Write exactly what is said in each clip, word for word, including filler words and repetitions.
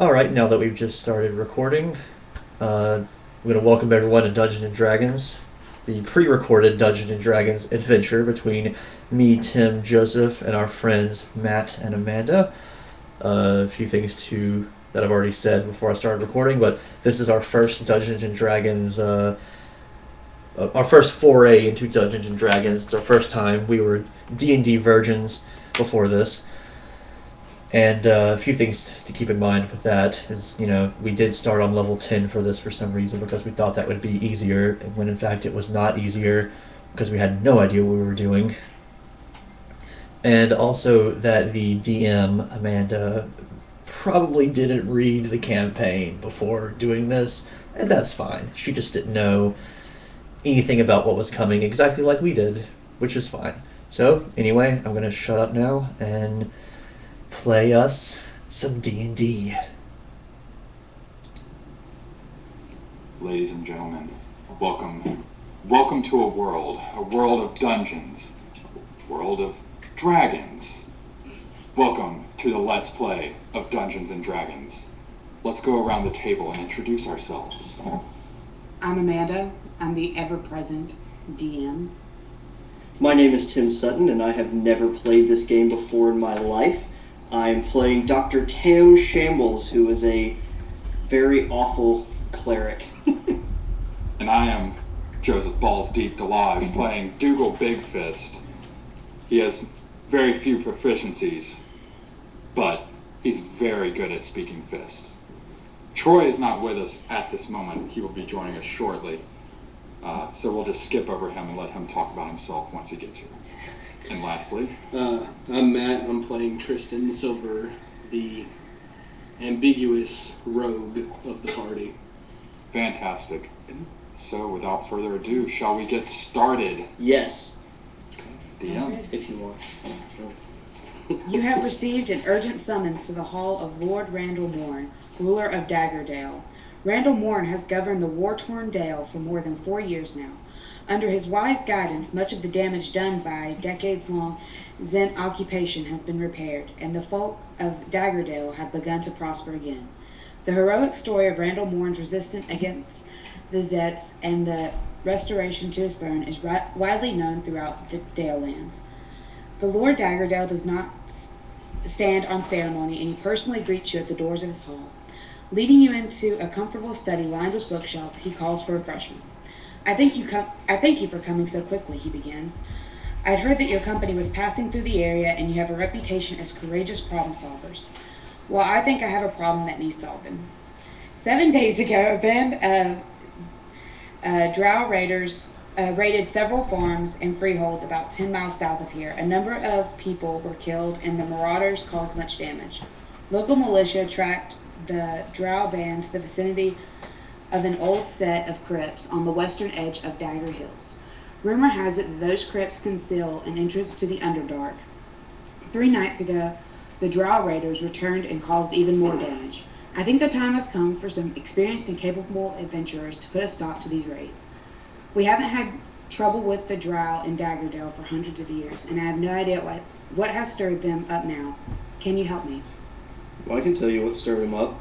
All right, now that we've just started recording, uh, we're going to welcome everyone to Dungeons and Dragons, the pre-recorded Dungeons and Dragons adventure between me, Tim, Joseph, and our friends Matt and Amanda. Uh, a few things to that I've already said before I started recording, but this is our first Dungeons and Dragons, uh, our first foray into Dungeons and Dragons. It's our first time. We were D and D virgins before this. And uh, a few things to keep in mind with that is, you know, we did start on level ten for this for some reason because we thought that would be easier, when in fact it was not easier because we had no idea what we were doing. And also that the D M, Amanda, probably didn't read the campaign before doing this, and that's fine. She just didn't know anything about what was coming exactly like we did, which is fine. So, anyway, I'm going to shut up now and play us some D and D. Ladies and gentlemen, welcome. Welcome to a world, a world of dungeons, a world of dragons. Welcome to the Let's Play of Dungeons and Dragons. Let's go around the table and introduce ourselves. I'm Amanda. I'm the ever-present D M. My name is Tim Sutton, and I have never played this game before in my life. I'm playing Doctor Tam Shambles, who is a very awful cleric. And I am Joseph Ballsdeep Delive, playing Dougal Big Fist. He has very few proficiencies, but he's very good at speaking fist. Troy is not with us at this moment. He will be joining us shortly. Uh, so we'll just skip over him and let him talk about himself once he gets here. And lastly, uh, I'm Matt, and I'm playing Tristan Silver, the ambiguous rogue of the party. Fantastic. So, without further ado, shall we get started? Yes. D M, if you want. You have received an urgent summons to the hall of Lord Randall Morn, ruler of Daggerdale. Randall Morn has governed the war-torn Dale for more than four years now. Under his wise guidance, much of the damage done by decades-long Zen occupation has been repaired, and the folk of Daggerdale have begun to prosper again. The heroic story of Randall Morn's resistance against the Zets and the restoration to his throne is ri widely known throughout the Dale lands. The Lord Daggerdale does not stand on ceremony, and he personally greets you at the doors of his hall. Leading you into a comfortable study lined with bookshelves, he calls for refreshments. I thank you com I thank you for coming so quickly, he begins. I'd heard that your company was passing through the area and you have a reputation as courageous problem solvers. Well, I think I have a problem that needs solving. Seven days ago, a band of uh, Drow raiders uh, raided several farms and freeholds about ten miles south of here. A number of people were killed and the marauders caused much damage. Local militia tracked the Drow band to the vicinity of an old set of crypts on the western edge of Dagger Hills. Rumor has it that those crypts conceal an entrance to the Underdark. Three nights ago, the Drow raiders returned and caused even more damage. I think the time has come for some experienced and capable adventurers to put a stop to these raids. We haven't had trouble with the Drow in Daggerdale for hundreds of years, and I have no idea what, what has stirred them up now. Can you help me? Well, I can tell you what stirred them up.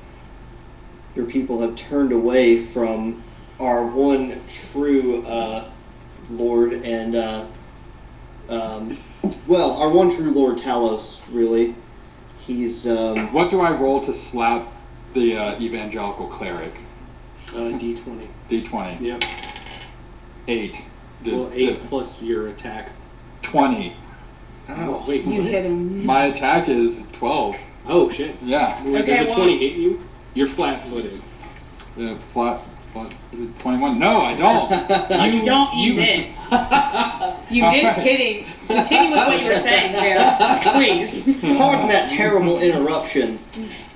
Your people have turned away from our one true uh, Lord and, uh, um, well, our one true Lord Talos, really. He's, um... What do I roll to slap the uh, evangelical cleric? Uh, D twenty. D twenty. Yep. Eight. Did, well, eight did, plus your attack. twenty. Oh, wait. You hit him. My attack is twelve. Oh, shit. Yeah. Okay, does a twenty hit you? You're flat-footed. Yeah, flat, flat, is it twenty-one? No, I don't. You, you don't, you, you miss. You missed hitting. Continue with what you were saying, Jared. Please. Pardon that terrible interruption.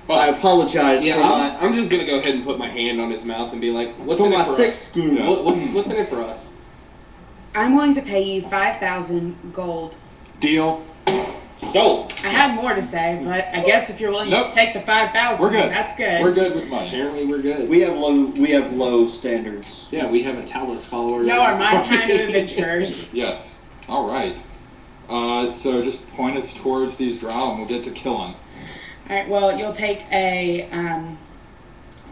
Well, I apologize yeah, for my... I'm just going to go ahead and put my hand on his mouth and be like, what's in it for us? What, what's, what's in it for us? I'm willing to pay you five thousand gold. Deal. Sold. I had more to say, but I guess if you're willing to nope. just take the five thousand, we're good. That's good. We're good with money. Apparently, we're good. We have low. We have low standards. Yeah, we have a Talos follower. Y'all are my kind of adventurers. Yes. All right. Uh, so just point us towards these drow, and we'll get to killing. All right. Well, you'll take a um,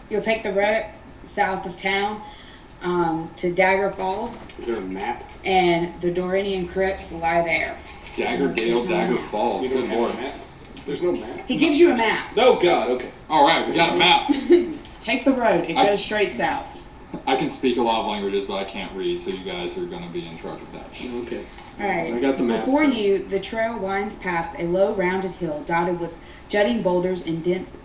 you'll take the road south of town um, to Dagger Falls. Is there a map? And the Dorinian crypts lie there. Daggerdale, Dagger Falls. Good lord. There's no map. He gives you a map. Oh God. Okay. All right. We got a map. Take the road. It I, goes straight south. I can speak a lot of languages, but I can't read, so you guys are going to be in charge of that. Okay. All right. I got the map. Before so. you, the trail winds past a low, rounded hill dotted with jutting boulders and dense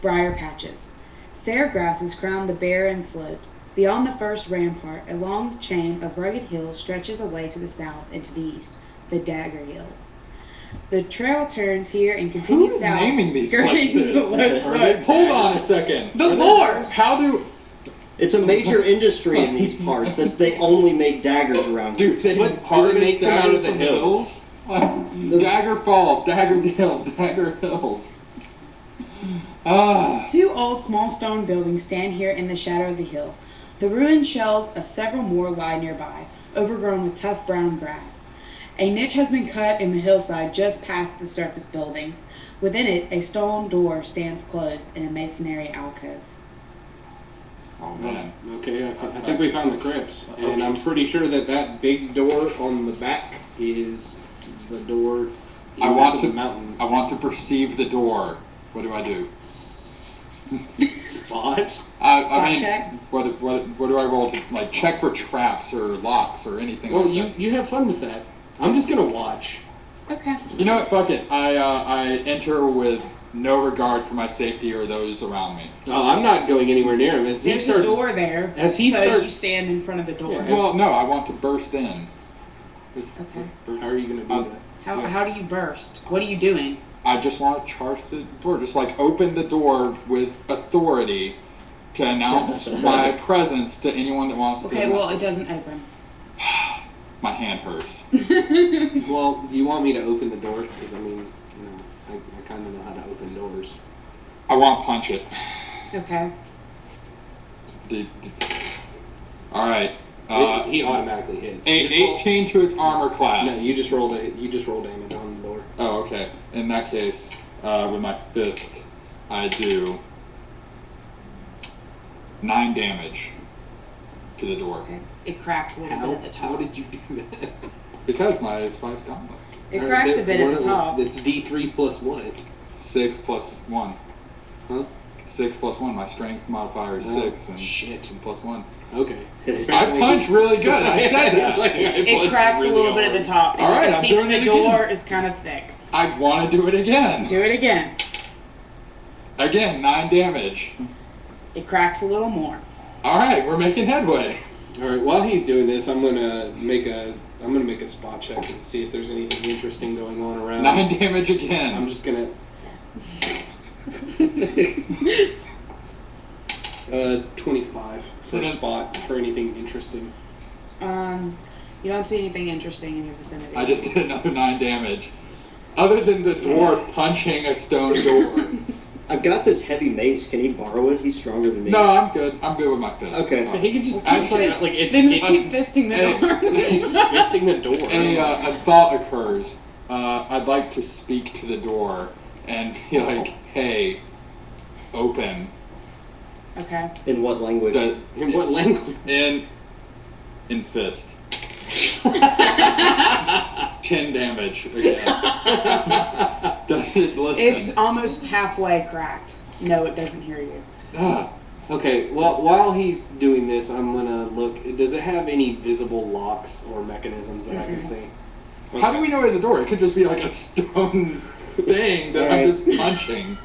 briar patches. Sere grasses crown the barren slopes. Beyond the first rampart, a long chain of rugged hills stretches away to the south and to the east, the Dagger Hills. The trail turns here and continues Who's south. Who's naming these places? They, hold on a second. The Lord. How do? It's a major industry in these parts. That's they only make daggers around here. Dude, they do make them out of the hills. hills? Dagger Falls, Dagger Hills, Dagger Hills. Ah. Two old small stone buildings stand here in the shadow of the hill. The ruined shells of several more lie nearby, overgrown with tough brown grass. A niche has been cut in the hillside just past the surface buildings. Within it, a stone door stands closed in a masonry alcove. Oh, man. Okay, I, I think we found the crypts. And I'm pretty sure that that big door on the back is the door I want to, the mountain. I want to perceive the door. What do I do? Spot? I, Spot I mean, check. What, what, what do I roll to, like, check for traps or locks or anything well, like you, that? Well, you have fun with that. I'm just gonna watch. Okay. You know what? Fuck it. I uh, I enter with no regard for my safety or those around me. Oh, I'm not going anywhere near him. As he There's starts, a door there. As he so starts, you stand in front of the door. Yeah, well, no, I want to burst in. Okay. How are you gonna do um, that? How yeah. how do you burst? What are you doing? I just want to charge the door. Just like open the door with authority to announce my presence to anyone that wants okay, to. Okay. Well, it doesn't open. My hand hurts. Well, you want me to open the door? Because, I mean, you know, I, I kind of know how to open doors. I want to punch it. Okay. D d All right. Uh, he, he automatically hits. eighteen to its armor class. No, you just rolled a, you just rolled damage on the door. Oh, okay. In that case, uh, with my fist, I do nine damage to the door. Okay. It cracks a little how, bit at the top. How did you do that? Because my is five gauntlets. It or cracks a bit at the top. It's D three plus one. Six plus one. Huh? Six plus one. My strength modifier is oh, six. And shit. And plus one. Okay. I punch really good. I said that. Like, I it cracks really a little hard. bit at the top. All right, I'm see doing that it the again. door is kind of thick. I want to do it again. Do it again. Again, nine damage. It cracks a little more. All right, we're making headway. All right. While he's doing this, I'm gonna make a I'm gonna make a spot check and see if there's anything interesting going on around. Nine damage again. I'm just gonna. uh, twenty-five for a spot for anything interesting. Um, you don't see anything interesting in your vicinity. I just did another nine damage. Other than the dwarf punching a stone door. I've got this heavy mace. Can he borrow it? He's stronger than me. No, I'm good. I'm good with my fist. Okay. He can just actually like it's then just keep fisting the door. Fisting the door. A, uh, a thought occurs. Uh, I'd like to speak to the door and be like, "Hey, open." Okay. In what language? The, in what language? In in fist. Ten damage again. Does it listen? It's almost halfway cracked. No, it doesn't hear you. Ugh. Okay, well, while he's doing this, I'm gonna look. Does it have any visible locks or mechanisms that mm-hmm. I can see? Okay. How do we know it's a door? It could just be like a stone thing that right. I'm just punching.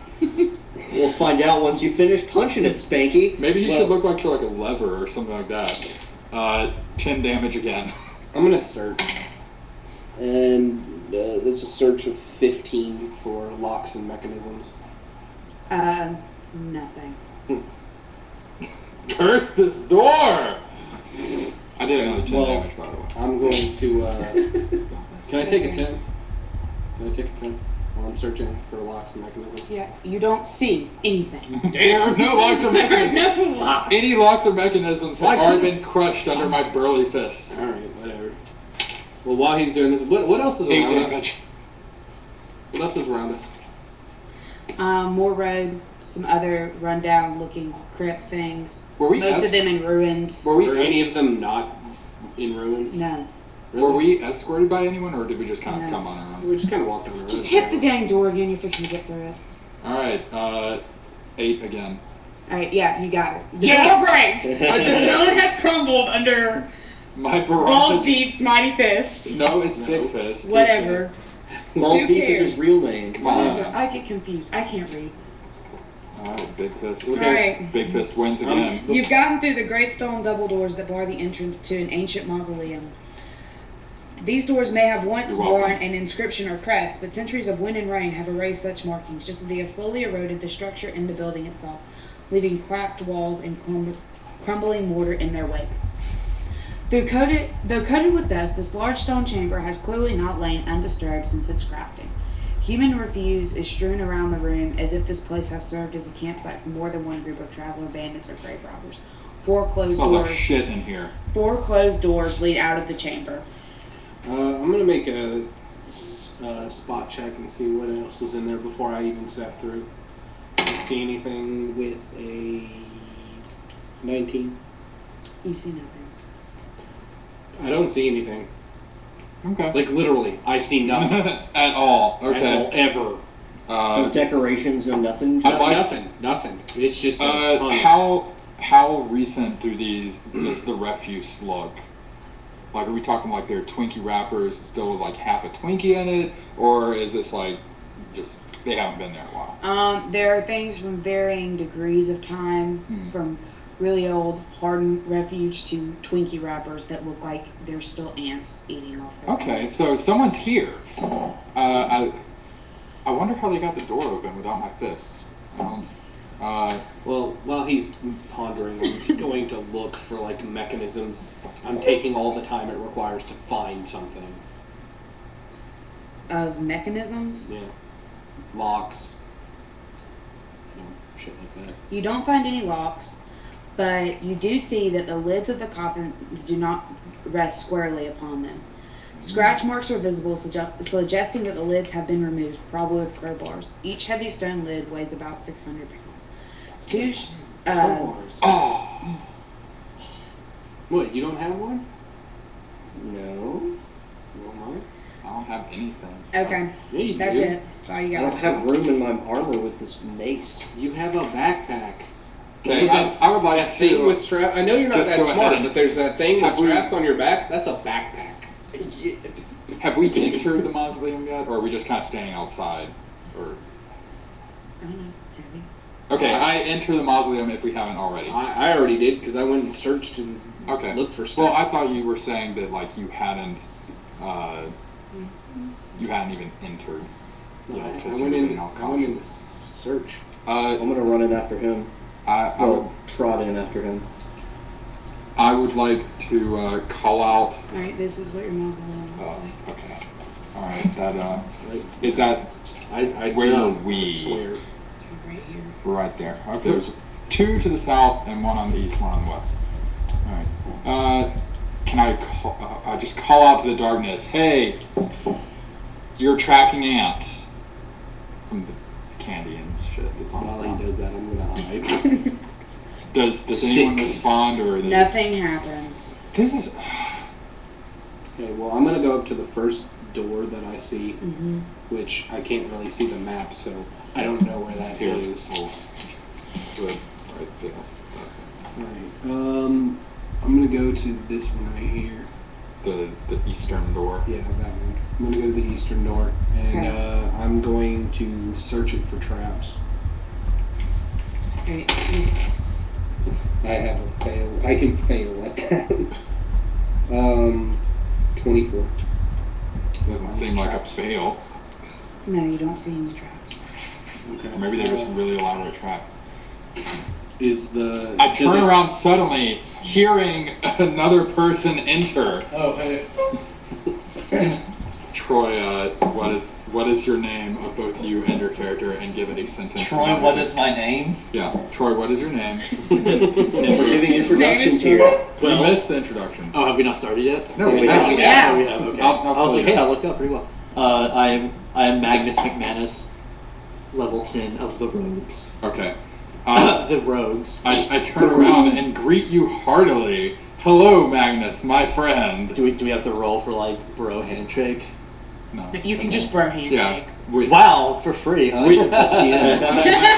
We'll find out once you finish punching it, Spanky. Maybe you well, should look like you're like a lever or something like that. Uh, ten damage again. I'm gonna search. And uh, there's a search of fifteen for locks and mechanisms. Uh, nothing. Hmm. Curse this door! I did another ten well, damage, by the way. I'm going to, uh... can I take a ten? Can I take a ten? Well, I'm searching for locks and mechanisms. Yeah, you don't see anything. There are no locks or mechanisms. There are no locks. Any locks or mechanisms have already been crushed under oh. my burly fists. All right, whatever. Well, while he's doing this, what, what else is around us? What else is around us? Um, more road, some other rundown-looking crypt things. Were we most of them in ruins? Were we any of them not in ruins? No. Really? Were we escorted by anyone, or did we just kind of no. come on our own? We just kind of walked on the road. Just hit the dang door again. You're fixing to get through it. All right. Uh, eight again. All right. Yeah, you got it. The yes! Bell breaks. The stone has crumbled under my Ballsdeep's mighty fist. No, it's no. Big Fist. Whatever. Fist. Ballsdeep is his real name. Come on. I get confused. I can't read. All right, Big Fist. Okay. All right. Big Fist wins again. Um, You've gotten through the great stone double doors that bar the entrance to an ancient mausoleum. These doors may have once worn an inscription or crest, but centuries of wind and rain have erased such markings, just as they have slowly eroded the structure and the building itself, leaving cracked walls and crum crumbling mortar in their wake. Though coated, though coated with dust, this large stone chamber has clearly not lain undisturbed since its crafting. Human refuse is strewn around the room as if this place has served as a campsite for more than one group of traveler bandits or grave robbers. Four closed doors. Smells like shit in here. Four closed doors lead out of the chamber. Uh, I'm gonna make a uh, spot check and see what else is in there before I even step through. Do you see anything with a nineteen? You see nothing. I don't see anything. Okay. Like, literally, I see nothing. At all. Okay. At all, ever. Uh, no decorations, no nothing? Just like, nothing. Nothing. It's just a uh, ton. How, how recent do these, does the refuse look? Like, are we talking like they're Twinkie wrappers still with like half a Twinkie in it? Or is this like, just, they haven't been there a while? Um, there are things from varying degrees of time, mm. from really old hardened refuge to Twinkie wrappers that look like there's still ants eating off their Okay, plants. So someone's here. Uh, I, I wonder how they got the door open without my fist. Um, uh, well, while he's pondering, I'm just going to look for like mechanisms. I'm taking all the time it requires to find something. Of mechanisms? Yeah. Locks. You know, shit like that. You don't find any locks. But you do see that the lids of the coffins do not rest squarely upon them. Scratch marks are visible, suggesting that the lids have been removed, probably with crowbars. Each heavy stone lid weighs about six hundred pounds. Two sh uh, crowbars. Oh. What, you don't have one? No. You don't mind? I don't have anything. Okay. Yeah, you That's do. it. That's all you got. I don't have room in my armor with this mace. You have a backpack. Okay, I, I would like that to thing with strap. I know you're not that smart, ahead. but there's that thing with straps on your back. That's a backpack. Yeah. Have we been through the mausoleum yet, or are we just kind of standing outside? Or I don't know. Maybe. Okay, I enter the mausoleum if we haven't already. I, I already did because I went and searched and okay. looked for stuff. Well, I thought you were saying that like you hadn't, uh, you hadn't even entered. No, yeah, I, I went in. To, I went in to search. Uh, I'm gonna run in after him. I, I would trot in after him. I would like to uh, call out. All right, this is what your mausoleum looks uh, like. Okay. All right, that uh, is that. I, I where are we? I swear. You're right here. We're right there. Okay. There's two to the south and one on the east, one on the west. All right. Uh, can I call, uh, I just call out to the darkness? Hey, you're tracking ants from the candy and shit that's on While he does that, I'm gonna hide. does does Six. anyone respond or nothing just... happens? This is okay. Well, I'm gonna go up to the first door that I see, mm-hmm. which I can't really see the map, so I don't know where that Here. is. Oh. Good, right there. All right. Um, I'm gonna go to this one right here. The the eastern door. Yeah, that one. I'm gonna go to the eastern door, and okay. uh, I'm going to search it for traps. Alright, I have a fail. I can fail at that. um, twenty-four. Doesn't seem like traps. a fail. No, you don't see any traps. Okay. Or maybe there was uh, really a lot of traps. Is the I turn it, around suddenly, hearing another person enter. Oh, hey. Troy, uh, what is what is your name of both you and your character, and give it a sentence? Troy, what is my name? Yeah, Troy, what is your name? And we're giving introductions here. Well, we missed the introduction. Oh, have we not started yet? No, we, we haven't. Have. Yeah, we have. Okay. I'll, I'll I was like, hey, I looked up pretty well. Uh, I am I am Magnus McManus. level ten of the rogues. Okay. Uh, the rogues. I, I turn around and greet you heartily. Hello, Magnus, my friend. Do we do we have to roll for like bro handshake? No. You can just bro handshake. Yeah. We, wow, for free, huh? We, best D M. I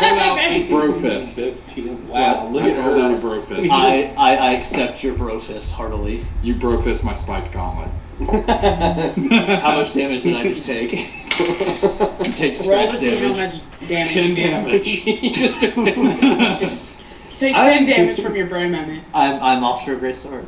pull out a bro fist. Best D M. Wow, look at all that bro fist. I, I, I accept your bro fist heartily. You bro fist my spiked gauntlet. How much damage did I just take? You take scratch damage. How much damage. Ten damage. damage. Just took ten damage. You take ten I'm, damage from your bro moment. I'm I'm off to a great start.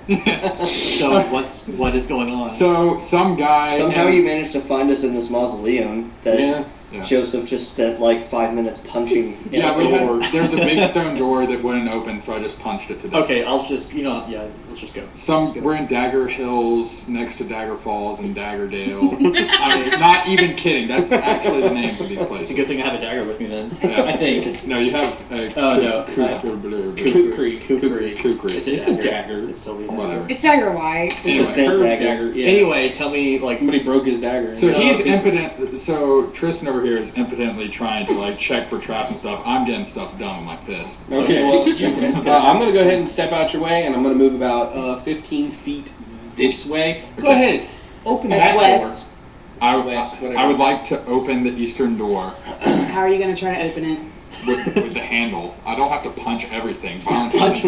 So what's what is going on? So some guy somehow you managed to find us in this mausoleum that yeah, yeah. Joseph just spent like five minutes punching. Yeah, we had, there was a big stone door that wouldn't open, so I just punched it to death. Okay, I'll just you know yeah. Let's just go. Some just go. We're in Dagger Hills, next to Dagger Falls and Daggerdale. I mean, not even kidding. That's actually the names of these places. It's a good thing I have a dagger with me then. Yeah. I think. No, you have a oh no, kukri, kukri, kukri. It's a dagger. It's totally whatever. It's dagger white. It's a big dagger. Anyway, tell me like somebody broke his dagger. So he's impotent. So Tristan over here is impotently trying to like check for traps and stuff. I'm getting stuff done with my fist. Okay. I'm gonna go ahead and step out your way, and I'm gonna move about. Uh, fifteen feet this way. Okay. Go ahead. Open that west. I would, west, I would like to open the eastern door. How are you going to try to open it? With, with the handle. I don't have to punch everything. Punch, punch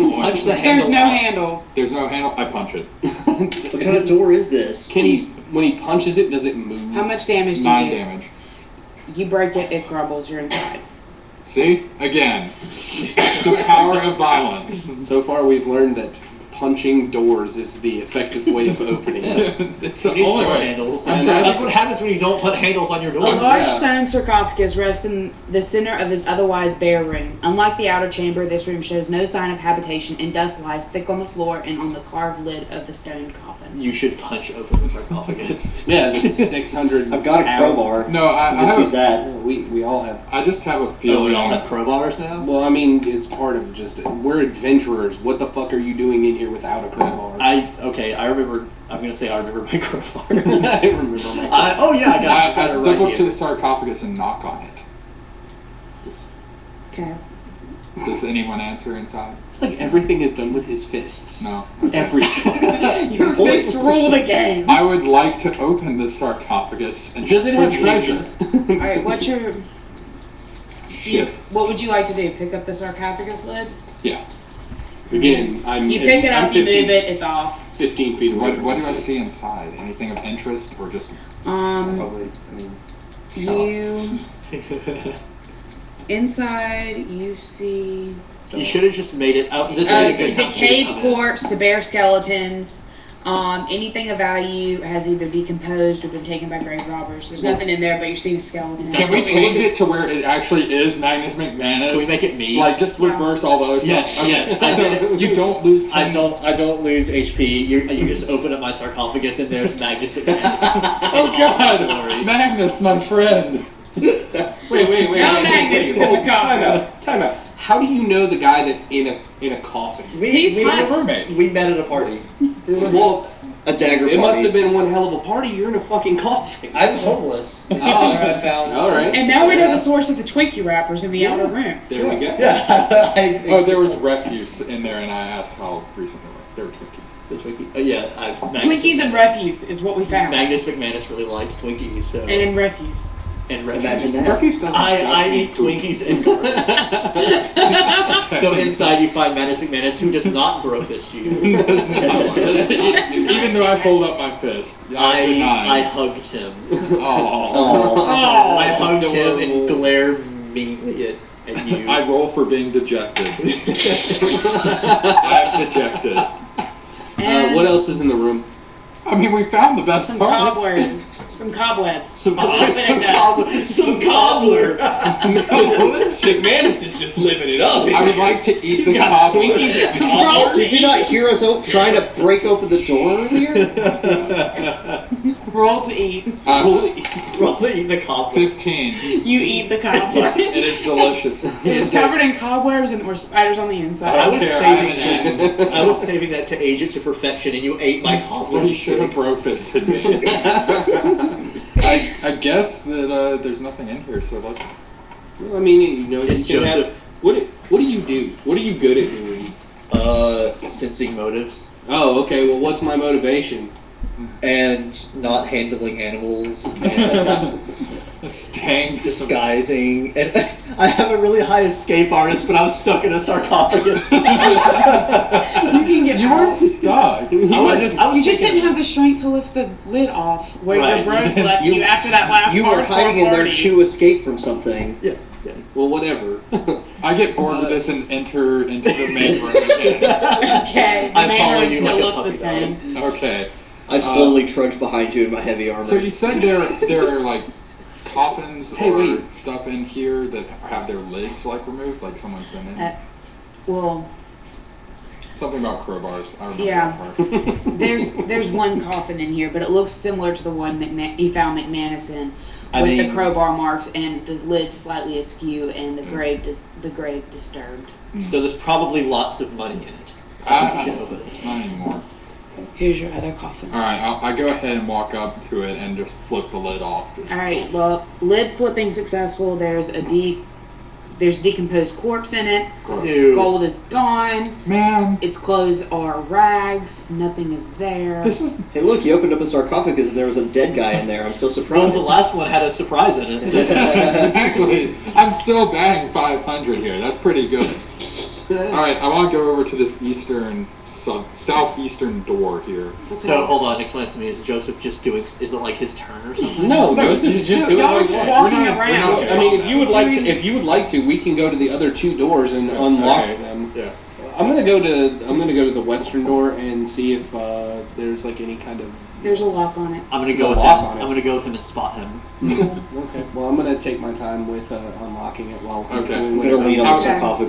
the handle. There's no handle. There's no handle. I punch it. What kind of door is this? Can he? When he punches it, does it move? How much damage do you do? Nine damage. You break it, it grumbles, you're inside. See? Again. The power of violence. So far we've learned that punching doors is the effective way of opening it. It's the only way. Handles. And that's what happens when you don't put handles on your door. A large yeah. stone sarcophagus rests in the center of this otherwise bare room. Unlike the outer chamber, this room shows no sign of habitation, and dust lies thick on the floor and on the carved lid of the stone coffin. You should punch open the sarcophagus. Yeah, this is six hundred. I've got a crowbar. No, I, I have use a, that. We we all have. I just have a feeling. Oh, we all have crowbars now? Well, I mean, it's part of just we're adventurers. What the fuck are you doing in here without a crowbar? I okay. I remember. I'm gonna say I remember my crowbar. I remember my. I, oh yeah, I got. I, I step right up to the sarcophagus and knock on it. Okay. Does anyone answer inside? It's like everything is done with his fists. No. Okay. Everything. Your fists rule the game. I would like to open this sarcophagus and does it have treasures? All right. What's your? Shit. You, what would you like to do? Pick up the sarcophagus lid? Yeah. Again, I'm... You pick it up, you move it, it's off. fifteen feet away. What, what do I see inside? Anything of interest or just... Um... Probably, I mean, you... inside, you see... You should have just made it out. This uh, is a decayed corpse to bare skeletons. Um, anything of value has either decomposed or been taken by grave robbers. There's well, nothing in there, but you're seeing skeletons. Can we change it to where it actually is Magnus McManus? Can we make it me? Like just reverse yeah. all the other stuff. Yes, okay. yes. So you don't lose. ten I don't. I don't lose H P. You you just open up my sarcophagus and there's Magnus McManus. Oh God, Magnus, my friend. wait, wait, wait. No, wait, Magnus is in the coffin. Time out. Time out. How do you know the guy that's in a in a coffin? We, He's we, my roommates. We met at a party. Well, a dagger. It party. must have been one hell of a party. You're in a fucking coffin. I'm homeless. That's oh, where I found. All right. And now we know the source of the Twinkie wrappers in the yeah. outer room. There yeah. we go. Yeah. I, oh, there was refuse in there, and I asked how recent they were. There were Twinkies. The Twinkie. Uh, yeah. I, Twinkies and refuse is what we found. Magnus McManus really likes Twinkies. So. And refuse. And refuse. Refuse doesn't I, I eat Twinkies, Twinkies and garbage. So inside you find Magnus McManus, who does not bro fist you. Even though I hold up my fist. I I, I hugged him. Oh, I hugged adorable. him and glared meanly at, at you. I roll for being dejected. I'm dejected. Uh, what else is in the room? I mean, we found the best Some cobwebs. Some cobwebs. Some cobwebs. Some, cob- some cobbler. McManus is just living it up. I would like to eat He's the cobbler. Bro, did you not hear us trying to break open the door earlier? Roll to eat. Uh, roll to eat. Roll to eat the cobbler. fifteen. You eat the cobbler. It is delicious. It is covered in cobwebs and there were spiders on the inside. I, I, was, saving that. I was saving that to age it to perfection, and you ate my cobbler. You should have bro fisted me. I, I guess that uh, there's nothing in here, so let's Well, I mean, you know, is you Joseph. Have, what What do you do? What are you good at doing? Uh, sensing motives. Oh, okay. Well, what's my motivation? And not handling animals. A stank. Disguising. And I have a really high escape artist, but I was stuck in a sarcophagus. You can get You out. weren't stuck. You, I were, just, I was you just didn't have the strength to lift the lid off where right. your bros left you, you after that last You were hiding in there to escape from something. Yeah. yeah. Well, whatever. I get bored uh, with this and enter into the main room again. Okay. The main room still looks the same. Okay. I slowly um, trudge behind you in my heavy armor. So you said there there are like coffins hey, or wait. stuff in here that have their lids like removed, like someone's been in. Uh, well, something about crowbars. I remember yeah. that part. there's there's one coffin in here, but it looks similar to the one McMa- he found McManus in, I with mean, the crowbar marks and the lid slightly askew and the mm. grave dis- the grave disturbed. So there's probably lots of money in it. I don't know. It's not anymore. Here's your other coffin. All right, I'll, I go ahead and walk up to it and just flip the lid off. Just All right, well, lid flipping successful. There's a de- there's decomposed corpse in it. Ew. Gold is gone. Man. Its clothes are rags. Nothing is there. This was. Hey, look, you opened up a sarcophagus and there was a dead guy in there. I'm so surprised. Well, the last one had a surprise in it. So. Exactly. I'm still batting five hundred here. That's pretty good. Alright, I want to go over to this eastern, sub, southeastern door here. Okay. So, hold on, explain to me, is Joseph just doing, is it like his turn or something? No, no Joseph is just doing what he's just walking not, around. I mean, if you would like to, if you would like to, we can go to the other two doors and yeah. unlock okay. them. Yeah. I'm gonna go to, I'm gonna go to the western door and see if uh, there's like any kind of... There's a lock on it. I'm gonna go with him. I'm gonna go with him and spot him. Okay. Well, I'm gonna take my time with uh, unlocking it while he's okay. doing whatever. Okay.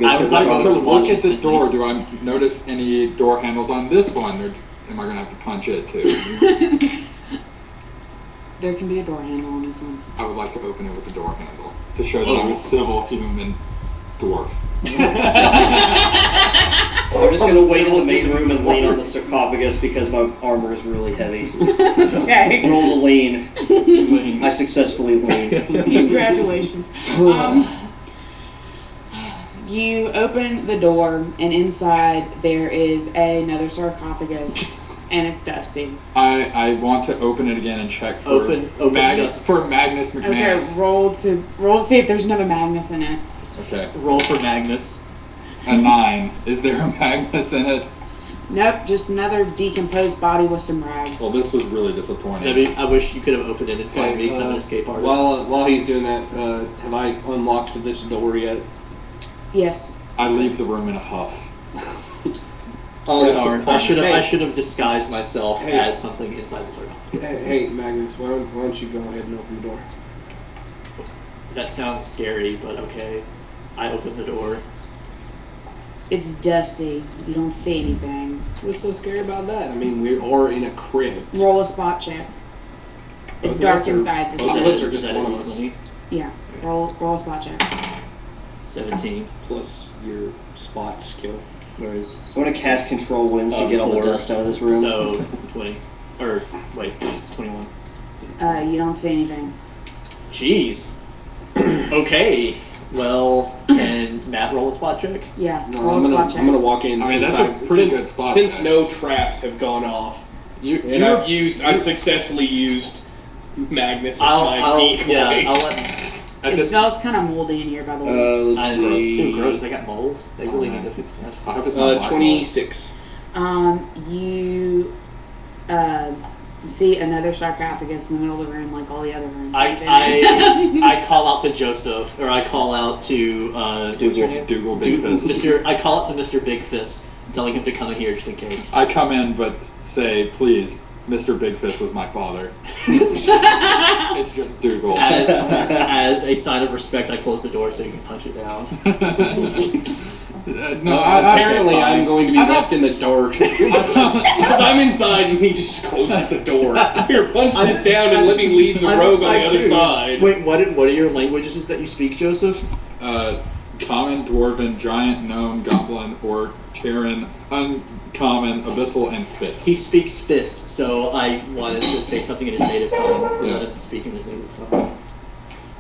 I would like to look at the door. Do I notice any door handles on this one, or am I gonna have to punch it too? There can be a door handle on this one. I would like to open it with a door handle to show that I'm a civil human dwarf. I'm just gonna wait in the main room and lean on the sarcophagus because my armor is really heavy. Okay. Roll to lean. lean. I successfully leaned. Congratulations. um, you open the door and inside there is another sarcophagus and it's dusty. I, I want to open it again and check for open, open Magnus for Magnus McManus. Okay, roll to roll to see if there's another Magnus in it. Okay. Roll for Magnus. A nine. Is there a Magnus in it? Nope, just another decomposed body with some rags. Well, this was really disappointing. I mean, I wish you could have opened it in front of me because I'm an escape artist. While, while he's doing that, uh, have I unlocked this door yet? Yes. I leave the room in a huff. Oh, darn. I should have hey. I should have disguised myself hey. as something inside the sarcophagus. Hey, hey, Magnus, why don't, why don't you go ahead and open the door? That sounds scary, but okay. I open the door. It's dusty. You don't see anything. What's so scary about that? I mean, we are in a crypt. Roll a spot check. It's dark inside this room. Both of us are just one of us. Yeah. Roll, roll a spot check. seventeen. Plus your spot skill. Whereas I want to cast Control Winds uh, to get all the dust out of this room. So, twenty. Or, wait, twenty-one. Uh, you don't see anything. Jeez. Okay. Well, and Matt roll a spot check? Yeah, no, roll I'm a spot gonna, check. I'm going to walk in. I mean, that's I, a pretty since, good spot Since check. no traps have gone off, you, and I've used, I've successfully used Magnus as I'll, my I'll, decoy. Yeah, I'll let, it just, smells kind of moldy in here, by the way. Uh, let's see. Gross. Ooh, gross, they got mold. They really right. need to fix that. I hope it's not uh, twenty-six. Um, you... Uh, see another sarcophagus in the middle of the room, like all the other rooms. I I, I call out to Joseph, or I call out to uh, Dougal, Dougal Big Fist. Mister I call out to Mister Big Fist, telling him to come in here just in case. I come in, but say, please, Mister Big Fist was my father. It's just Dougal. As, as a sign of respect, I close the door so you can punch it down. Uh, no, no I, apparently I, I'm going to be I'm left not, in the dark. Because I'm inside and he just closes the door. Here, punch I'm, this down I'm, and let me leave the I'm rogue on the other too. side. Wait, what, what are your languages that you speak, Joseph? Uh, common, dwarven, giant, gnome, goblin, orc, Terran, uncommon, abyssal, and fist. He speaks fist, so I wanted to say something in his native tongue. Yeah. Let him speak in his native tongue.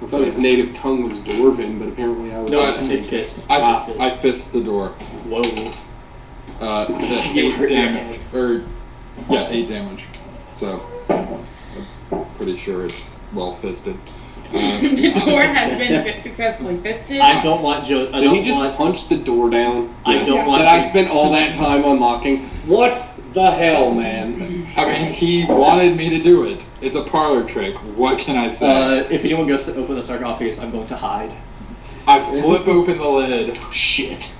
I thought his native tongue was Dwarven, but apparently I was... No, it's, it's fist. I, ah, fist. I fist the door. Whoa. Uh, that's eight damage. Or, yeah, eight damage. So, I'm pretty sure it's well fisted. Uh, the door has been successfully fisted. I don't want Joe. I Did don't he just want punch the door down? I don't yes. want that. I spent all that time unlocking. What the hell, man? I mean, he wanted me to do it. It's a parlor trick. What can I say? Uh, if anyone goes to open the sarcophagus, I'm going to hide. I flip open the lid. Shit.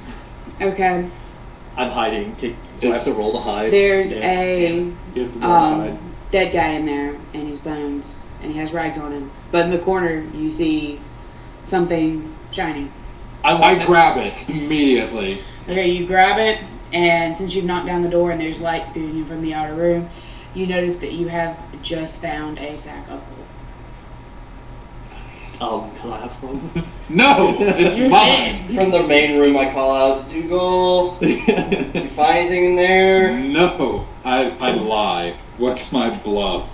Okay. I'm hiding. Do Just, I have to roll to hide? There's yes. a you have to roll um, to hide. Dead guy in there, and he's bones. And he has rags on him. But in the corner, you see something shiny. I, I grab it immediately. Okay, you grab it, and since you've knocked down the door and there's light spewing in from the outer room, you notice that you have just found a sack of gold. Nice. Oh, can I have some? No, it's mine. From the main room, I call out, Dougal, did you find anything in there? No, I, I lie. What's my bluff?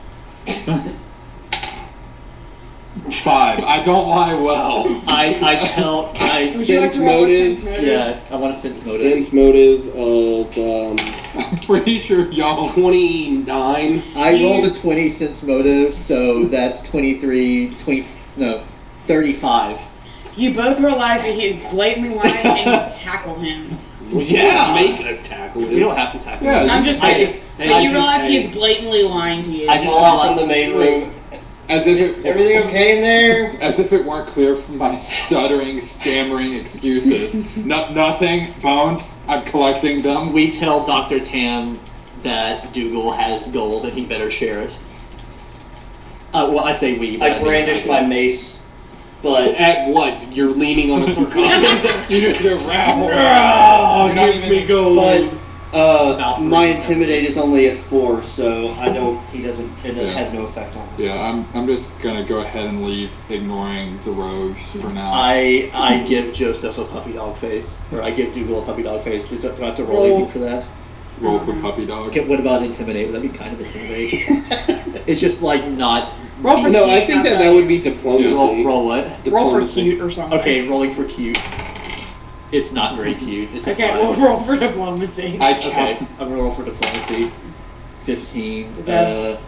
Five. I don't lie well. I, I tell. I sense like motive. sense motive. Yeah, I want to sense motive. Sense motive of. Um, I'm pretty sure y'all. twenty-nine. I rolled a twenty sense motive, so that's twenty-three, twenty, no, thirty-five. You both realize that he is blatantly lying and you tackle him. Yeah, make us tackle him. We don't have to tackle yeah, him. I'm just saying. Just, but I you just realize saying. He is blatantly lying to you. I just call out from the main room. As if it, everything okay in there? As if it weren't clear from my stuttering, stammering excuses. No, nothing, bones, I'm collecting them. We tell Doctor Tam that Dougal has gold and he better share it. Uh, well, I say we. I, I brandish my mace, but... At what? You're leaning on a sarcophagus. You just go, round. Give even, me gold. But, Uh, my intimidate is only at four, so I don't. He doesn't. It yeah. has no effect on me. Yeah, I'm. I'm just gonna go ahead and leave, ignoring the rogues for now. I I give Joseph a puppy dog face, or I give Dougal a puppy dog face. Does that, do I have to roll, roll anything for that? Roll for puppy dog. Okay, what about intimidate? Would that be kind of intimidate? It's just like not. Roll for no, cute. No, I think that that would be diplomacy. Yeah, roll, roll what? Diplomacy. Roll for cute or something. Okay, rolling for cute. It's not very cute. It's okay, a we'll roll for diplomacy. I okay, I'm gonna roll for diplomacy. Fifteen. Is that uh,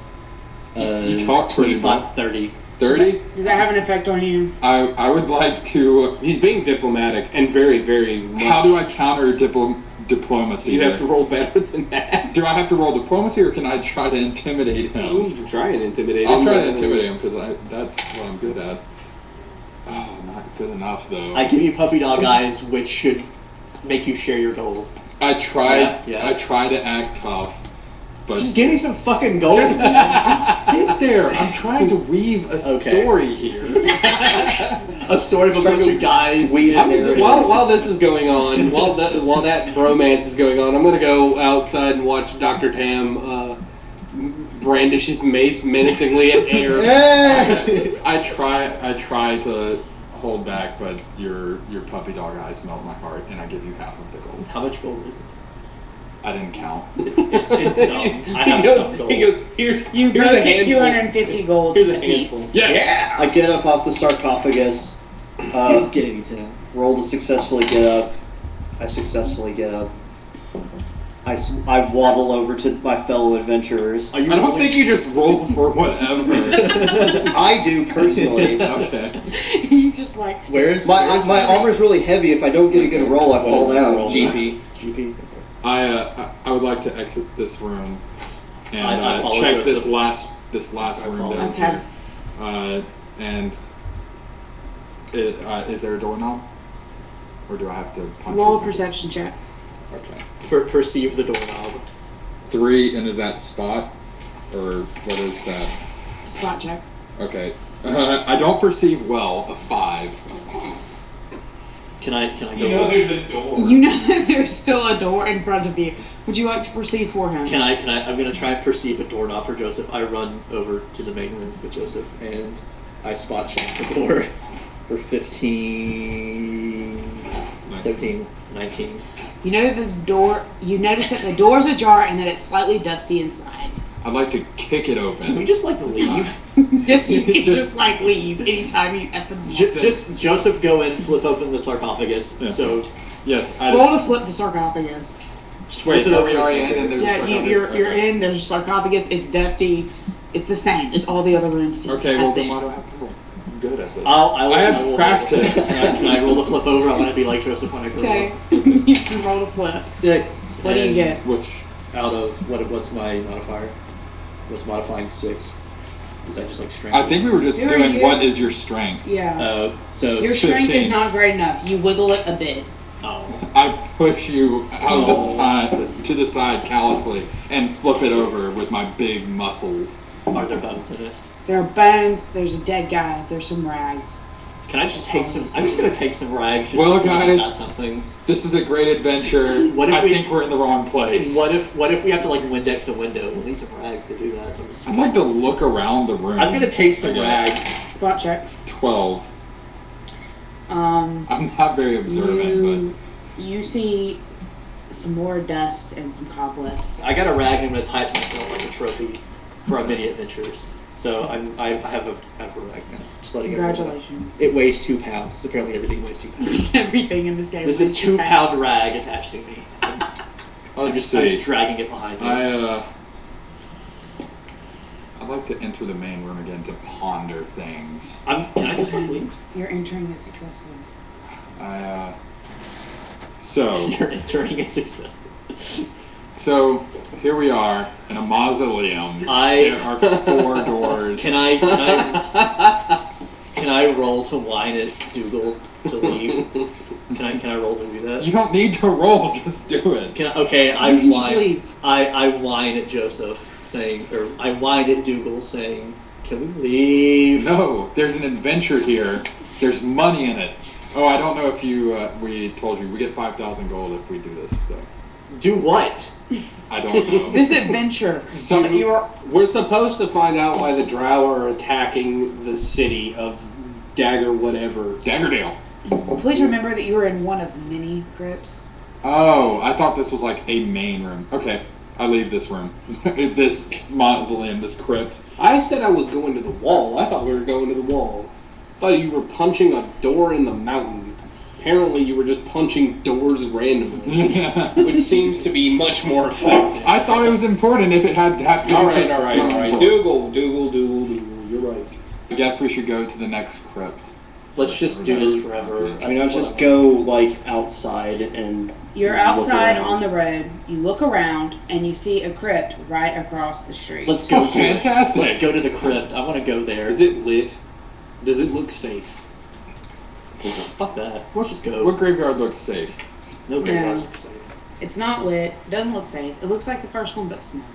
you, uh, you talk pretty much. Thirty. Thirty? Does that, does that have an effect on you? I I would like to. He's being diplomatic and very very. Much. How do I counter diplo- diplomacy? You have to roll better than that. Do I have to roll diplomacy or can I try to intimidate him? Oh, you can try and intimidate him. I'll try to intimidate him because that's what I'm good at. Oh, not good enough, though. I give you puppy dog eyes, which should make you share your gold. I try, yeah, yeah. I try to act tough, but... Just give me some fucking gold. Just get there. I'm trying to weave a okay. story here. A story of a bunch of guys. We, I'm just, while, while this is going on, while that, while that bromance is going on, I'm going to go outside and watch Doctor Tam... Uh, brandish his mace menacingly at air. Yeah. I, I try, I try to hold back, but your your puppy dog eyes melt my heart, and I give you half of the gold. How much gold is it? I didn't count. It's it's, it's some. I have goes, some gold. He goes, here's you here's both get two hundred and fifty gold here's a piece. Yes. Yeah. I get up off the sarcophagus. Uh, get it, Tim. Roll to successfully get up. I successfully get up. I, I waddle over to my fellow adventurers. I don't rolling? think you just roll for whatever. I do, personally. Okay. He just likes to... Where's my where's my armor's really heavy. If I don't get a good roll, I fall down. G P. G P. I, uh, I I would like to exit this room and I, I uh, check Joseph. this last this last I room follow. down okay. here. Uh, and it, uh, is there a doorknob? Or do I have to punch Roll a perception check. Okay. Per- perceive the doorknob. Three, and is that spot? Or what is that? Spot check. Okay. Uh, I don't perceive well a five. Can I, can I go You know there's a door. You know that there's still a door in front of you. Would you like to perceive for him? Can I, can I, I'm going to try and perceive a doorknob for Joseph. I run over to the main room with Joseph, and I spot check the door for fifteen, nineteen. seventeen, nineteen. You know the door. You notice that the door's ajar and that it's slightly dusty inside. I'd like to kick it open. Can we just, like, leave? Yes, you can just, just, like, leave anytime you effing want. Just, just Joseph, go in, flip open the sarcophagus. Yeah. So, yes, I want to flip the sarcophagus. Just wait until we are in, and there's yeah, a sarcophagus. You're, you're, you're in, there's a sarcophagus, it's dusty, it's the same as all the other rooms. Okay, well, then why do I have to roll? I'm good at this. I'll, I'll, I have I'll practice. Can I roll the flip over? I want to be like Joseph when I go. Okay, you can roll the flip. Six. What do you get? Which, out of, what? what's my modifier? What's modifying six? Is that just like strength? I think we were just Who doing what is your strength. Yeah. Uh, so your strength fifteen. Is not great enough. You wiggle it a bit. Oh. I push you out oh. the side to the side callously and flip it over with my big muscles. Are there bones in it? There are bones. There's a dead guy. There's some rags. Can I just take some? I'm just gonna take some rags. Just well, guys, something. This is a great adventure. What if I we, think we're in the wrong place. What if? What if we have to like Windex a window? We'll need some rags to do that. So I'd like to look around the room. I'm gonna take some rags. Spot check. Twelve. Um. I'm not very observant, you, but you see some more dust and some cobwebs. I got a rag and I'm gonna tie it to my belt like a trophy for our mini adventures. So I'm, I have a, I have a rag now. Just letting Congratulations. It, it weighs two pounds. It's apparently everything weighs two pounds. Everything in this game There's weighs a two pounds. Pound rag attached to me. I'm, I'm, just, I'm just dragging it behind me. I, uh, I'd like to enter the main room again to ponder things. I'm, can I just like leave? You're entering it successfully. I, uh, so. You're entering it successfully. So, here we are in a mausoleum. I, there are four doors. Can I, can I can I roll to whine at Dougal to leave? Can I can I roll to do that? You don't need to roll, just do it. Can I, okay, I you whine I, I whine at Joseph saying or I whine at Dougal saying, can we leave? No, there's an adventure here. There's money in it. Oh, I don't know if you uh, we told you we get five thousand gold if we do this, so do what? I don't know. This adventure. Some, you are... We're supposed to find out why the Drow are attacking the city of Dagger whatever. Daggerdale. Please remember that you were in one of many crypts. Oh, I thought this was like a main room. Okay, I leave this room. This mausoleum, this crypt. I said I was going to the wall. I thought we were going to the wall. I thought you were punching a door in the mountain. Apparently, you were just punching doors randomly, yeah. Which seems to be much more effective. I thought it was important if it had to happen. All right, all right, all right. Dougal, Dougal, Dougal, Dougal. You're right. I guess we should go to the next crypt. Let's just do this forever. I mean, I'll just go, like, outside and... You're outside on the road. You look around, and you see a crypt right across the street. Let's go. Oh, fantastic. Let's go to the crypt. I want to go there. Is it lit? Does it look safe? Fuck that. We'll just go. What graveyard looks safe? No graveyard looks safe. It's not lit. It doesn't look safe. It looks like the first one, but smaller.